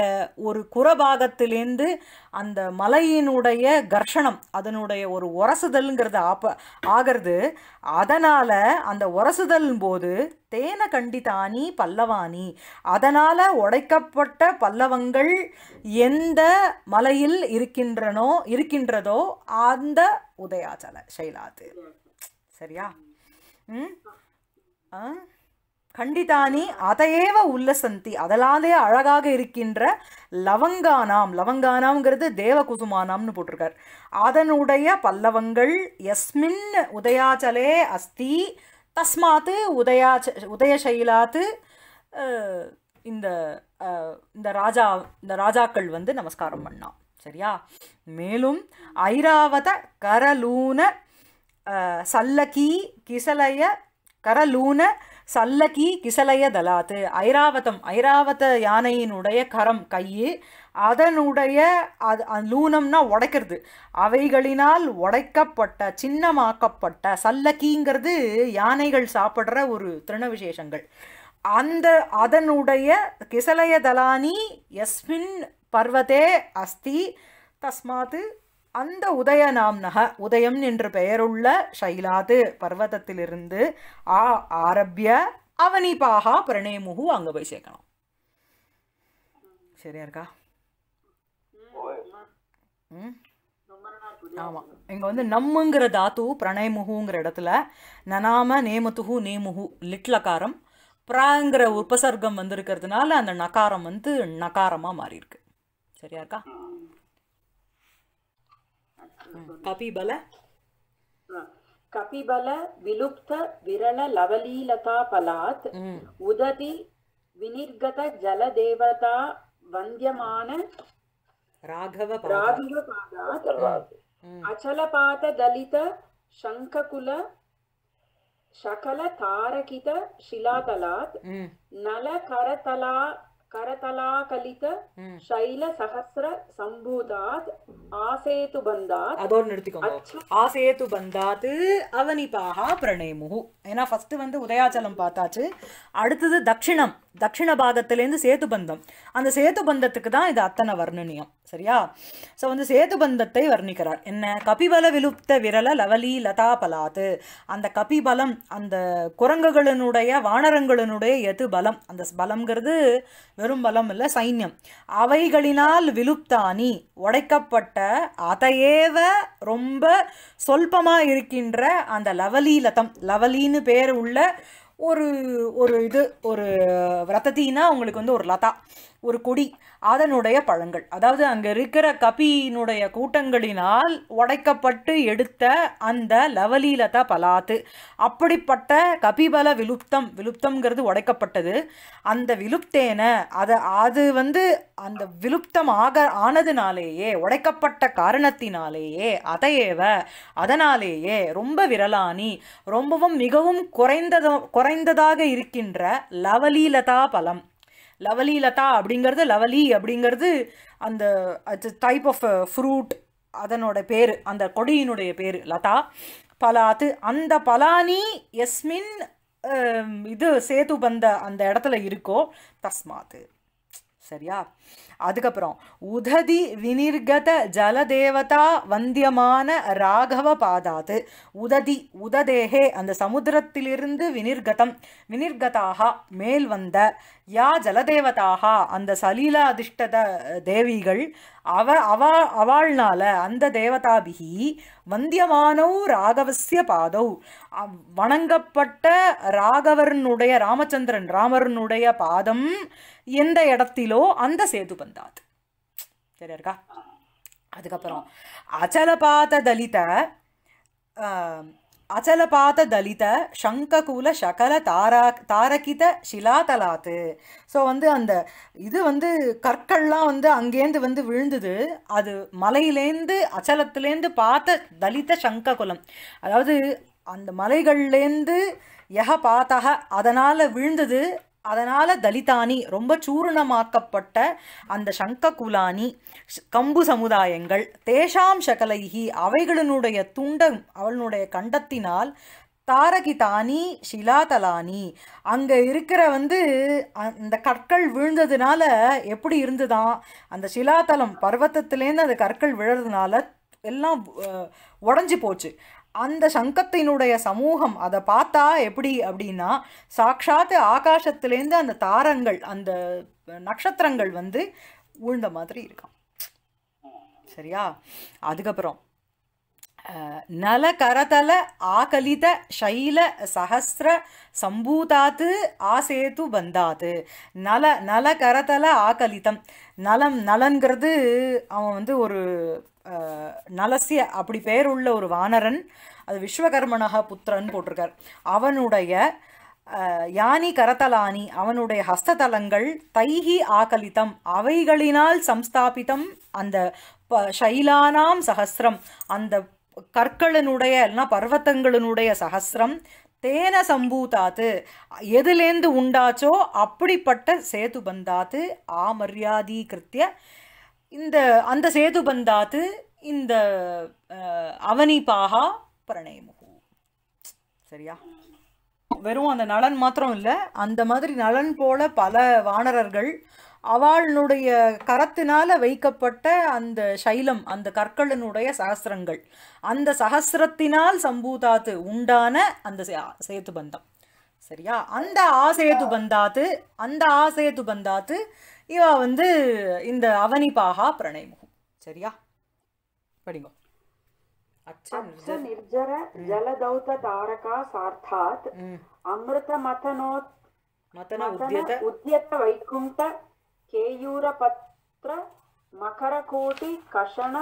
ஒரு குரபாகத்திலேந்து அந்த மலையினுடைய கர்ஷணம் அதனுடைய ஒரு உரசுதல்ங்கிறது ஆப்ப ஆகிறது அதனால அந்த உரசுதல் போது தேன கண்டிதானி பல்லவானி அதனால உடைக்கப்பட்ட பல்லவங்கள் எந்த மலையில் இருக்கின்றனோ இருக்கின்றதோ அந்த உதயாச்சல சைலாது சரியா ம் ஆ கண்டிதானி அதேவ உல்லசந்தி அதலாலே அழகாக இருக்கின்ற லவங்கானாம் லவங்கானாம்ங்கிறது தேவகுசுமானாம்னு போட்டிருக்கார் அதனுடைய பல்லவங்கள் யஸ்மின் உதயாச்சலே அஸ்தி தஸ்மாத்து உதயா உதயசைலாத்து இந்த இந்த ராஜா இந்த ராஜாக்கள் வந்து நமஸ்காரம் பண்ணாம் சரியா மேலும் ஐராவத கரலூன சல்லகி கிசலய கரலூன சல்லகி கிசலய தலாத்து ஐராவதம் ஐராவத யானையினுடைய கரம் கையு அதனுடைய அது லூனம்னா உடைக்கிறது அவைகளினால் உடைக்கப்பட்ட சின்னமாக்கப்பட்ட சல்லக்கிங்கிறது யானைகள் சாப்பிட்ற ஒரு திருண விசேஷங்கள் அந்த அதனுடைய கிசலய தலானி எஸ்மின் பர்வத்தே அஸ்தி தஸ்மாத்து அந்த உதய நாம்னக உதயம் என்று பெயருள்ள சைலாது பர்வதத்திலிருந்து ஆ ஆரம்பிய அவனிபாகா பிரணேமுகு அங்கே போய் சேர்க்கணும் சரியா இருக்கா ம் ஆமாம் இங்கே வந்து நம்முங்கிற தாத்து பிரணேமுகுங்கிற இடத்துல நனாம நேமத்துகு நேமுகு லிட்லகாரம் பிராங்கிற உபசர்க்கம் வந்திருக்கிறதுனால அந்த நகாரம் வந்து நகாரமாக மாறியிருக்கு சரியா இருக்கா कपिबल कपिबल विलुप्त विरल लवलीलता पलात उदति विनिर्गत जलदेवता वंद्यमान राघव पादात अचलपात दलित शंखकुल शकल तारकित शिलातलात् नल करतला करतलाकलित शैल सहस्र संभूतात् आसेतु बंधात् अदोर निर्तिकोंगो आसेतु बंधात् अवनिपाहा प्रणेमुहु एना फर्स्ट वंदु उदयाचलम पाताच्चु अडुत्तु दक्षिणम दक्षिण भागत्तले इंदु सेतु बंधम अंद सेतु बंधत्तुक्कु दान इदु अत्तन वर्णनीयम सरिया सो वंदु सेतु बंधत्तै वर्णिक्கிறார் என்ன கபிபல விலுப்த விரல லவலி லதா பலாத் அந்த கபிபலம் அந்த குரங்குகளினுடைய வானரங்களினுடைய எது பலம் அந்த பலம்ங்கிறது வெறும் பலம் இல்ல சைன்யம் அவைகளினால் விலுப்தானி உடைக்கப்பட்ட அதையேவ ரொம்ப சொல்பமா இருக்கின்ற அந்த லவலி லதம் லவலின்னு பேர் உள்ள ஒரு ஒரு இது ஒரு ரதத்தினா உங்களுக்கு வந்து ஒரு லதா ஒரு கொடி அதனுடைய பழங்கள் அதாவது அங்க இருக்கிற கபியினுடைய கூட்டங்களினால் உடைக்கப்பட்டு எடுத்த அந்த லவலி லதா பலாத் அப்படிப்பட்ட கபிபல விலுப்தம் விலுப்தம்ங்கிறது உடைக்கப்பட்டது அந்த விலுப்தேன அது அது வந்து அந்த விலுப்தம் ஆக ஆனதுனாலேயே உடைக்கப்பட்ட காரணத்தினாலேயே அதையேவ அதனாலேயே ரொம்ப விரலானி ரொம்பவும் மிகவும் குறைந்தத குறைந்ததாக இருக்கின்ற லவலி லதா பலம் लवली लता अभी लवली अभी टाइप ऑफ फ्रूट पेर अड़े पेर लता पलात अंद पलानी यस्मिन इद सेतु बंद अंद इडत्तुला तस्मात् सरिया अदुकप्पुरम उदधि विनिर्गत जलदेवता वंद्यमान राघव पादात् उदधि उददेहे अंद समुद्रत्तिलिरुंदु विनिर्गतम विनिर्गताः मेल वंद या जलदेवताः अंद सलीला अधिष्ठद देवीगल अव अव अवाल्नाल अंद देवताभिः वंद्यमानौ राघवस्य पादौ वणंगप्पट्ट राघवरनुடைய रामचंद्रन रामरनुடைய पादम எந்த இடத்திலோ அந்த சேது பந்தாத் சரியா இருக்கா அதுக்கப்புறம் அச்சலபாத தலித அச்சலபாத தலித சங்ககூல சகல தாரா தாரகித சிலாதலாத்து ஸோ வந்து அந்த இது வந்து கற்கள்லாம் வந்து அங்கேருந்து வந்து விழுந்தது அது மலையிலேருந்து அச்சலத்துலேருந்து பார்த்த தலித சங்ககுலம் அதாவது அந்த மலைகள்லேருந்து யஹ பாதஹ அதனால் விழுந்தது அதனால தலிதானி ரொம்ப சூரணமாக்கப்பட்ட அந்த சங்ககுலானி கம்பு சமுதாயங்கள் தேஷாம் சகலைஹி அவைகளினுடைய துண்டம் அவளுடைய கண்டத்தினால் தாரகிதானி ஷிலாதலானி அங்கே இருக்கிற வந்து அந்த கற்கள் விழுந்ததுனால எப்படி இருந்துதான் அந்த ஷிலாதலம் பர்வதத்திலேருந்து அந்த கற்கள் விழுறதுனால எல்லாம் உடைஞ்சு போச்சு அந்த சங்கத்தினுடைய சமூகம் அதை பார்த்தா எப்படி அப்படினா சாட்சாத் ஆகாசத்திலிருந்து அந்த தாரங்கள் அந்த நட்சத்திரங்கள் வந்து ஊழ்ந்த மாதிரி இருக்கும் சரியா அதுக்கப்புறம் நல கரதல ஆகலித சைல சஹஸ்ர சம்பூதாத்து ஆசேது பந்தாத்து நல நல கரதல ஆகலிதம் நலம் நலன்கிறது அவன் வந்து ஒரு நலசிய அப்படி பேர் உள்ள ஒரு வானரன் அது விஸ்வகர்மனஹ புத்திரன் போட்டிருக்கார் அவனுடைய யானி கரதலானி அவனுடைய ஹஸ்ததலங்கள் தைஹி ஆகலிதம் அவைகளினால் சம்ஸ்தாபிதம் அந்த சைலானாம் சஹஸ்ரம் அந்த கற்களினுடைய இல்லைனா பர்வதங்களினுடைய சஹஸ்ரம் தேன சம்பூதாத்து எதிலேந்து உண்டாச்சோ அப்படிப்பட்ட சேது பந்தாத்து ஆமரியாதீகிருத்திய இந்த அந்த சேது பந்தாத்து இந்த அவனிபாகா பிரணயமுகு சரியா வெறும் அந்த நலன் மாத்திரம் இல்லை அந்த மாதிரி நலன் போல பல வானரர்கள் அவளுடைய கரத்தினால வைக்கப்பட்ட அந்த சைலம் அந்த கற்களினுடைய சஹஸ்ரங்கள் அந்த சஹஸ்ரத்தினால் சம்பூதாத்து உண்டான அந்த சேது பந்தம் சரியா அந்த ஆசேது பந்தாத்து அந்த ஆசேது பந்தாத்து இவ வந்து இந்த அவனிபாகா பிரணயமுகம் சரியா படிங்க அச்ச நிர்ஜர ஜலதௌத தாரகா சார்த்தாத் அமிர்த மதனோ மதன உத்யத உத்யத வைகுண்ட கேயூர பத்ர மகர கோடி கஷண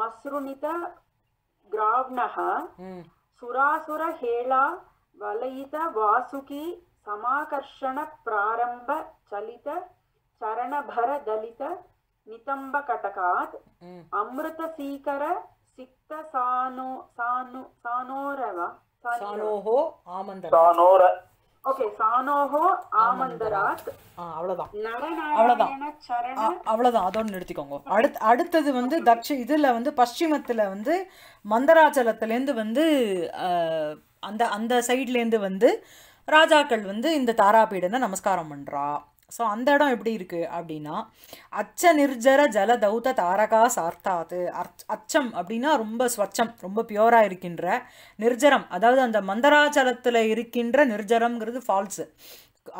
மஸ்ருனித கிராவ்ணஹ சுராசுர ஹேளா வலயித வாசுகி சமாகர்ஷண பிராரம்ப சலித चरण भर दलित नितंब कटकात् अमृत सीकर सिक्त सानो सानो सानोरव सानोहो आमंदरात् ओके सानोहो आमंदरात् ஆ அவ்ளோதான் அவ்ளோதான் அவ்ளோதான் அதோட நிறுத்திக்கோங்க அடுத்து அடுத்து வந்து தட்சி இதுல வந்து பশ্চিমத்துல வந்து மந்தராச்சலத்துல இருந்து வந்து அந்த அந்த சைடுல இருந்து வந்து ராஜாக்கள் வந்து இந்த தாராபீடன நமஸ்காரம் பண்றா सो अंद इडम एप्पडी अप्पडिना अच्च निर्जर जल दौत तारका सार्थात् अच्छम अप्पडिना रोम्ब स्वच्छम रोम्ब प्योरा इरुक्किन्र निर्जरम अदावदु अंद मंदराचलत्तुल इरुक्किन्र निर्जरमंगिरदु फाल्स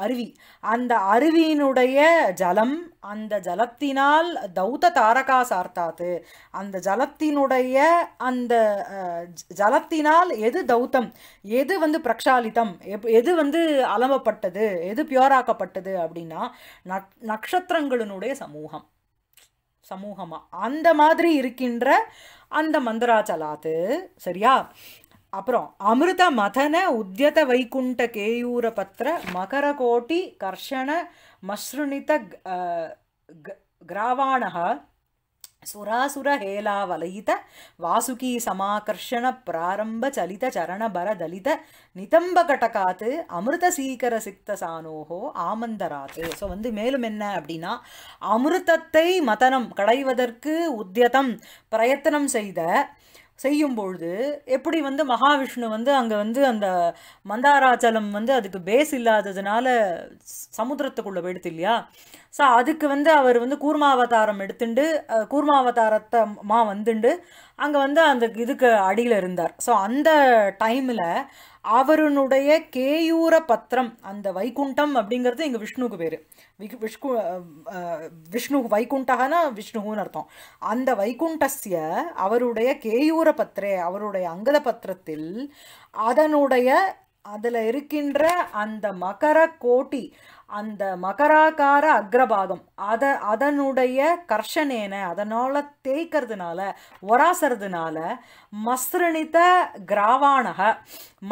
अरुवी अंद अरुविनुடைய जलम अंद जलत्तिनाल दौत तारका सार्थात् अंद जलत्तिनुடைய अंद जलत्तिनाल एदु दौतम एदु वंदु प्रक्षालितम एदु वंदु अलंबपट्टदु एदु प्योराक्कपट्टदु अप्पडिना नक्षत्रंगळिनुடைய समूहम समूहमा अंद मादिरी इरुक्किன்ற अंद मंदराचलात् सरिया அப்புறம் அமிர்த மதன உத்யத வைகுண்ட கேயூர பத்ர மகர கோட்டி கர்ஷண மஸ்ருணித கிராவாணஹ சுராசுர ஹேலா வலயித வாசுகி சமாகர்ஷண பிராரம்ப சலித சரண பர தலித நிதம்ப கடகாத் அமிர்த சீகர சிக்த சானோஹோ ஆமந்தராத் சோ வந்து மேலும் என்ன அப்படினா அமிர்தத்தை மதனம் கடைவதற்கு உத்யதம் பிரயத்தனம் செய்த செய்யும்போது எப்படி வந்து மகாவிஷ்ணு வந்து அங்க வந்து அந்த மந்தாராச்சலம் வந்து அதுக்கு பேஸ் இல்லாததனால சமுத்திரத்துக்குள்ள போயிடுது இல்லையா சோ அதுக்கு வந்து அவர் வந்து கூர்மாவதாரம் எடுத்துண்டு கூர்மாவதாரத்தை மா வந்துண்டு அங்க வந்து அந்த இதுக்கு அடியில இருந்தார் சோ அந்த டைம்ல அவருடைய கேயூர பத்ரம் அந்த வைகுண்டம் அப்படிங்கிறது இங்க விஷ்ணுவுக்கு பேரு விஷ்ணு விஷ்ணு வைகுண்டஹனா விஷ்ணுன்னு அர்த்தம் அந்த வைகுண்டஸ்ய அவருடைய கேயூர பத்ரே அவருடைய அங்கல பத்ரத்தில் அதனுடைய அதுல இருக்கின்ற அந்த மகர கோட்டி அந்த மகராகார அக்ரபாகம் அத அதனுடைய கர்ஷனேன அதனால தேய்க்கிறதுனால ஒராசறதுனால மஸ்ரணித கிராவாணக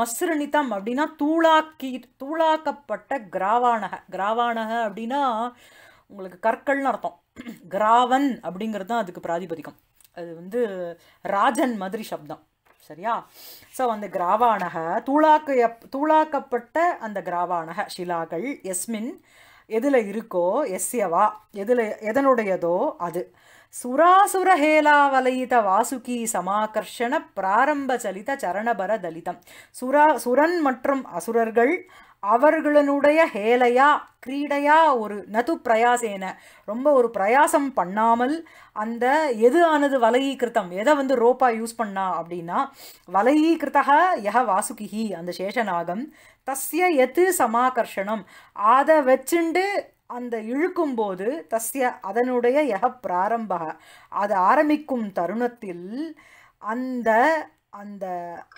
மஸ்ரணிதம் அப்படினா தூளாக்கி தூளாக்கப்பட்ட கிராவாணக கிராவாணக அப்படினா உங்களுக்கு கற்கள்னு அர்த்தம் கிராவன் அப்படிங்கிறது தான் அதுக்கு பிராதிபதிகம் அது வந்து ராஜன் மாதிரி சப்தம் சரியா சோ அந்த கிராவாணக தூளாக்க தூளாக்கப்பட்ட அந்த கிராவாணக சிலாகள் எஸ்மின் எதுல இருக்கோ எஸ்யவா எதுல எதனுடையதோ அது சுராசுர ஹேலா வலயித வாசுகி சமாகர்ஷண பிராரம்ப சலித சரணபர தலிதம் சுரா சுரன் மற்றும் அசுரர்கள் அவர்களுடைய ஹேலையா கிரீடையா ஒரு நது பிரயாசேன ரொம்ப ஒரு பிரயாசம் பண்ணாமல் அந்த எது ஆனது வலையீகிருத்தம் எதை வந்து ரோப்பா யூஸ் பண்ணா அப்படின்னா வலையீகிருத்தக யஹ வாசுகிஹி அந்த சேஷநாகம் தஸ்ய எது சமாகர்ஷணம் அதை வச்சுண்டு அந்த இழுக்கும்போது தஸ்ய அதனுடைய யஹ பிராரம்பக அது ஆரம்பிக்கும் தருணத்தில் அந்த அந்த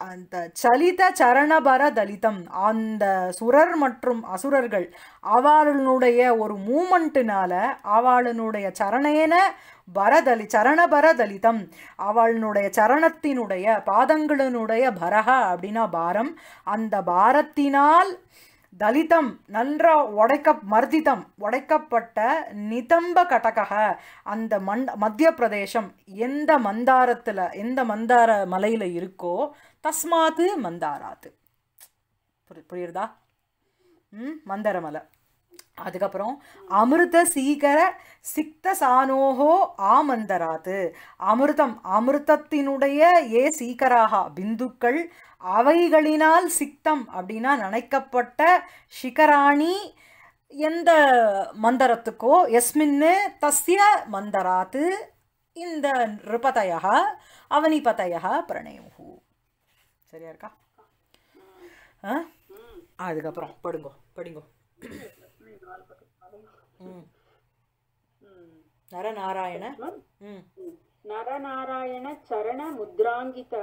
அந்த சலித சரணபர தலிதம் அந்த சுரர் மற்றும் அசுரர்கள் அவளுடைய ஒரு மூமெண்ட்னால அவளுடைய சரணேன பரதலி சரணபர தலிதம் அவளுடைய சரணத்தினுடைய பாதங்களினுடைய பரஹ அப்படின்னா பாரம் அந்த பாரத்தினால் தலிதம் நன்றா உடைக்க மர்திதம் உடைக்கப்பட்ட நிதம்ப கடகக அந்த மண் மத்திய பிரதேசம் எந்த மந்தாரத்தில் எந்த மந்தார மலையில் இருக்கோ தஸ்மாத்து மந்தாராத்து புரி புரியுறதா ம் மந்தார மலை அதுக்கப்புறம் அமிர்த சீகர சிக்த சானோஹோ ஆமந்தராத்து அமிர்தம் அமிர்தத்தினுடைய ஏ சீகராக பிந்துக்கள் அவைகளினால் சிக்தம் அப்படினா நினைக்கப்பட்ட சிகராணி எந்த மந்தரத்துக்கோ எஸ்மின்னு தஸ்ய மந்தராத்து இந்த ரிபதயஹ அவனிபதயஹ பிரணயமஹு சரியா இருக்கா ஆ அதுக்கப்புறம் படுங்கோ படுங்கோ ம் நரநாராயண ம் நரநாராயண சரண முத்ராங்கித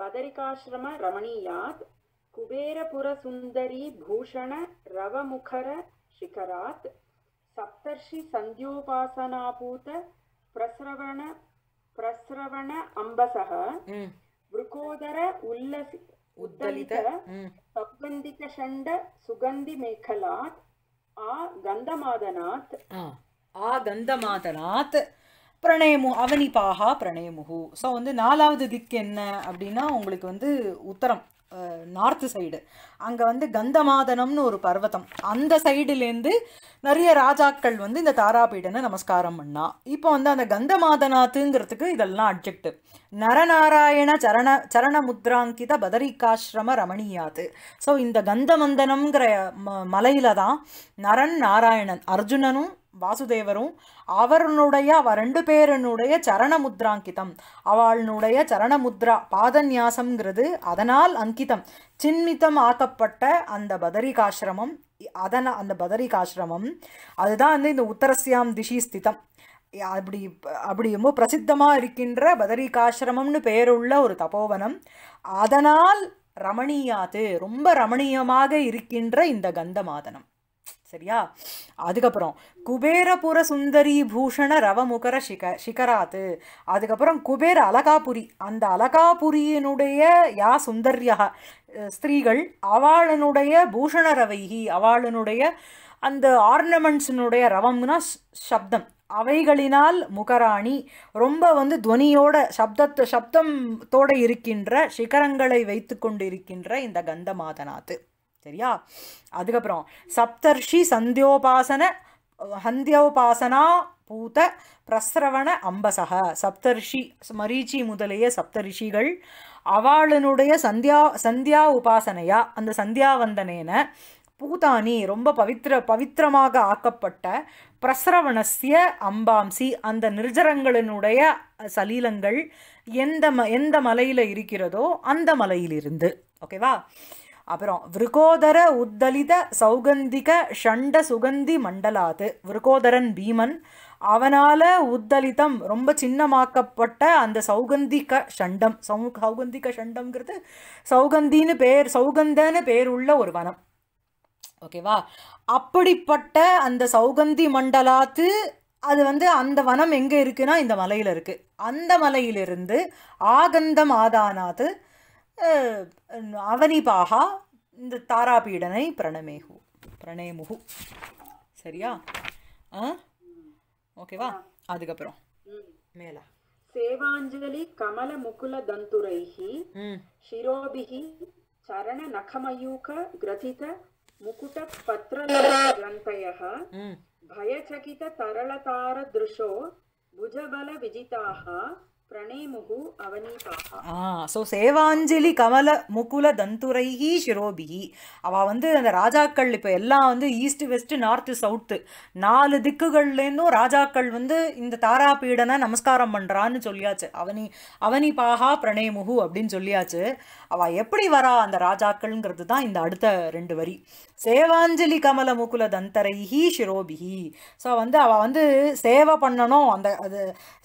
बदरिकाश्रम रमणीयात् कुबेरपुरसुंदरी भूषण रवमुखर शिखरात् सप्तर्षि संध्योपासनापूत प्रस्रवण प्रस्रवण अंबसः वृकोदर उल्लस उद्दलित सौगंधिक षंड सुगंधि मेखलात् आ गंधमादनात् आ गंधमादनात् பிரணயமு அவனிபாக பிரணயமுகு ஸோ வந்து நாலாவது திக்கு என்ன அப்படின்னா உங்களுக்கு வந்து உத்தரம் नार्थ साइड அங்க வந்து கந்தமாதனம்னு ஒரு பர்வதம் அந்த சைடுல இருந்து நிறைய ராஜாக்கள் வந்து இந்த தாராபீடனை நமஸ்காரம் பண்ணா இப்போ வந்து அந்த கந்தமாதனாதுங்கிறதுக்கு இதெல்லாம் அட்ஜெக்டிவ் நரநாராயண சரண சரண முத்ராங்கித பதரிகாஶ்ரம ரமணியாத் சோ இந்த கந்தமந்தனம்ங்கற மலையில தான் நரன் நாராயணன் அர்ஜுனனும் वासुदेवरू चरण मुद्रांकितम चरण मुद्रा पादन्यासम अंकितम चिन्मितम आकप्पट्ट अंद बदरिकाश्रमम अंद बदरिकाश्रमम अदुदान उत्तरस्याम दिशि स्थितम அப்படி அப்படி ரொம்ப பிரசித்தமா இருக்கின்ற பதரிகாஶ்ரமம்னு பெயருள்ள ஒரு தபோவனம் அதனால் ரமணியாதே ரொம்ப ரமணியமாக இருக்கின்ற இந்த கந்தமாதனம் சரியா அதுக்கப்புறம் குபேரபுர சுந்தரி பூஷண ரவமுகர சிக சிகராத் அதுக்கப்புறம் குபேர அலகாபுரி அந்த அலகாபுரியினுடைய யா சுந்தர்யா ஸ்திரீகள் அவளுடைய பூஷண ரவைஹி அவளுடைய அந்த ஆர்னமெண்ட்ஸ்னுடைய ரவம்னா சப்தம் அவைகளினால் முகராணி ரொம்ப வந்து த்வனியோட சப்தத் சப்தம் தோட இருக்கின்ற சிகரங்களை வைத்துக்கொண்டிருக்கின்ற இந்த கந்தமாதனாத் சரியா அதுக்கப்புறம் சப்தர்ஷி சந்தியோபாசன ஹந்தியோபாசனா பூத பிரஸ்ரவண அம்பசஹ சப்தர்ஷி மரீச்சி முதலிய சப்தரிஷிகள் அவளுடைய சந்தியா சந்தியா உபாசனையா அந்த சந்தியாவந்தனேன பூதானி ரொம்ப பவித்ர பவித்ரமாக ஆக்கப்பட்ட பிரஸ்ரவணஸ்ய அம்பாம்சி அந்த நிர்ஜரங்களினுடைய சலீலங்கள் எந்த எந்த மலையில் இருக்கிறதோ அந்த மலையிலிருந்து ஓகேவா அப்புறம் விருகோதர உத்தலித சௌகந்திக ஷண்ட சுகந்தி மண்டலாது விருகோதரன் பீமன் அவனால உத்தலிதம் ரொம்ப சின்னமாக்கப்பட்ட அந்த சௌகந்திக ஷண்டம் சௌகந்திக ஷண்டம்ங்கிறது சௌகந்தின்னு பேர் சௌகந்தன்னு பேருள்ள ஒரு வனம் ஓகேவா அப்படிப்பட்ட அந்த சௌகந்தி மண்டலாத்து அது வந்து அந்த வனம் எங்கே இருக்குன்னா இந்த மலையில் இருக்கு அந்த மலையிலிருந்து ஆகந்தம் ஆதானாது அவனிபாக இந்த தாராபீடனை பிரணமேகு பிரணேமுகு சரியா ஆ ஓகேவா அதுக்கப்புறம் மேலா சேவாஞ்சலி கமல முகுல தந்துரைஹி ஷிரோபிஹி சரண நகமயூக கிரதித முகுட பத்ரலத கிரந்தயஹ பயசகித தரளதார திருஷோ புஜபல விஜிதாஹ प्रणेमुहु अवनीपाः आ सो सेवांजलि कमल मुकुल दंतुरैहि शिरोभिः अवा வந்து அந்த ராஜாக்கள் இப்ப எல்லாம் வந்து ஈஸ்ட் வெஸ்ட் நார்த் சவுத் நாலு திக்குகள்ல இருந்து ராஜாக்கள் வந்து இந்த தாராபீடன நமஸ்காரம் பண்றான்னு சொல்லியாச்சு அவனி அவனிபாஹா प्रणेमुहु அப்படினு சொல்லியாச்சு அவ எப்படி வரா அந்த ராஜாக்கள்ங்கிறது தான் இந்த அடுத்த ரெண்டு வரி சேவாஞ்சலி கமல முகுல தந்தரைஹி சிரோபிஹி சோ வந்து அவ வந்து சேவை பண்ணனும் அந்த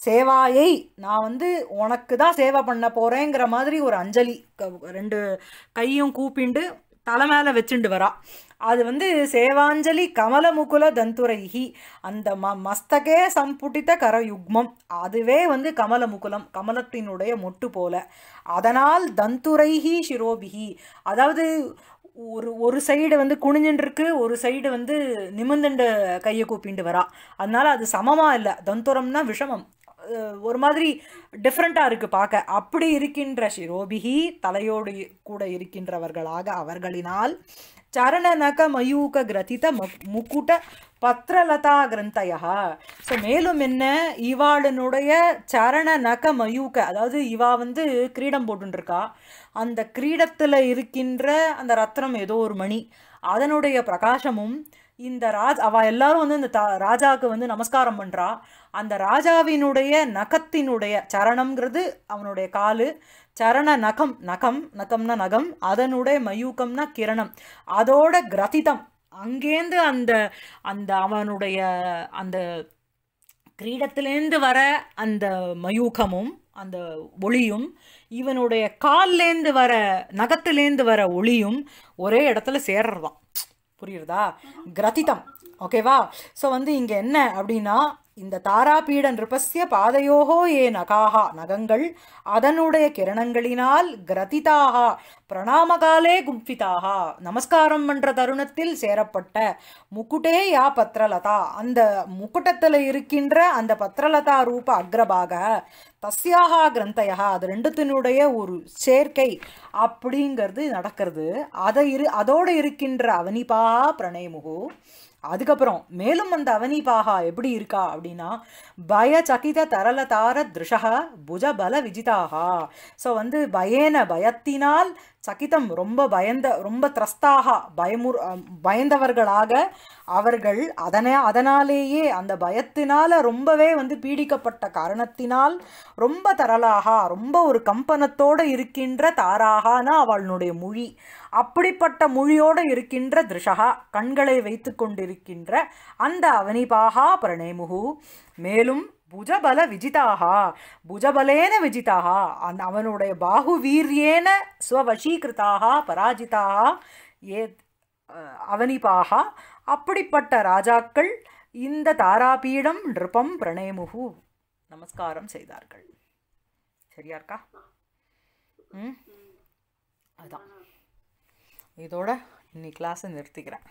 சேவாயை நான் வந்து உனக்கு தான் சேவை பண்ண போறேங்கற மாதிரி ஒரு அஞ்சலி ரெண்டு கையும் கூப்பிண்டு தலை மேல வெச்சிண்டு வரா அது வந்து சேவாஞ்சலி கமல முகுல தந்துரைஹி அந்த மஸ்தகே சம்புடித கரயுக்மம் அதுவே வந்து கமல முகுலம் கமலத்தினுடைய மொட்டு போல அதனால் தந்துரைஹி சிரோபிஹி அதாவது ஒரு ஒரு சைடு வந்து குனிஞ்சின்றிருக்கு ஒரு சைடு வந்து நிமிர்ந்துண்ட கையை கூப்பிண்டு வரா அதனால அது சமமா இல்லை தந்துரம்னா விஷமம் ஒரு மாதிரி டிஃப்ரெண்டாக இருக்குது பார்க்க அப்படி இருக்கின்ற சிரோபிஹி தலையோடு கூட இருக்கின்றவர்களாக அவர்களினால் சரண நக மயூக கிரதித முக்குட பத்ரலதா கிரந்தயா ஸோ மேலும் என்ன இவாளுடைய சரண நக மயூக அதாவது இவா வந்து கிரீடம் போட்டுருக்கா அந்த கிரீடத்தில் இருக்கின்ற அந்த ரத்னம் ஏதோ ஒரு மணி அதனுடைய பிரகாசமும் இந்த ராஜ் அவ எல்லாரும் வந்து இந்த ராஜாவுக்கு வந்து நமஸ்காரம் பண்ணுறா அந்த ராஜாவினுடைய நகத்தினுடைய சரணம்ங்கிறது அவனுடைய காலு சரண நகம் நகம் நகம்னா நகம் அதனுடைய மயூக்கம்னா கிரணம் அதோட கிரதிதம் அங்கேருந்து அந்த அந்த அவனுடைய அந்த கிரீடத்திலேருந்து வர அந்த மயூகமும் அந்த ஒளியும் இவனுடைய கால்லேருந்து வர நகத்திலேருந்து வர ஒளியும் ஒரே இடத்துல சேர்றதான் புரியுறதா கிரதிதம் ஓகேவா ஸோ வந்து இங்கே என்ன அப்படின்னா இந்த தாராபீட நிருபஸ்ய பாதையோகோ ஏ நகாகா நகங்கள் அதனுடைய கிரணங்களினால் கிரதிதாக பிரணாமகாலே கும்பிதாக நமஸ்காரம் பண்ணுற தருணத்தில் சேரப்பட்ட முக்குட்டே யா பத்ரலதா அந்த முக்குட்டத்தில் இருக்கின்ற அந்த பத்ரலதா ரூப அக்ரபாக तस्याः ग्रन्थयः अदु रेंडत्तिनुडैय ओरु சேர்க்கை அப்படிங்கிறது நடக்கிறது. அத அதோட இருக்கின்ற அவனிபாகா பிரணயமுகு அதுக்கப்புறம் மேலும் அந்த அவனிபாகா எப்படி இருக்கா அப்படின்னா பய சகித தரலதார திருஷக புஜ பல விஜிதாக. ஸோ வந்து பயேன பயத்தினால் சகிதம் ரொம்ப பயந்த ரொம்ப திரஸ்தாக பயமு பயந்தவர்களாக அவர்கள் அதனை அதனாலேயே அந்த பயத்தினால ரொம்பவே வந்து பீடிக்கப்பட்ட காரணத்தினால் ரொம்ப தரலாக ரொம்ப ஒரு கம்பனத்தோடு இருக்கின்ற தாராகனா அவளுடைய மொழி அப்படிப்பட்ட மொழியோடு இருக்கின்ற திருஷகா கண்களை வைத்து கொண்டிருக்கின்ற அந்த அவனிபாகா பிரணயமுகு மேலும் புஜபல விஜிதாகா புஜபலேன விஜிதாகா அந்த அவனுடைய பாகு வீரியேன ஸ்வவசீகிருதாகா பராஜிதாகா ஏ அவனிபாகா அப்படிப்பட்ட ராஜாக்கள் இந்த தாராபீடம் நிருபம் பிரணயமுகு நமஸ்காரம் செய்தார்கள். சரியா இருக்கா? ம், அதான் இதோட இன்னைக்கு கிளாஸை நிறுத்திக்கிறேன்.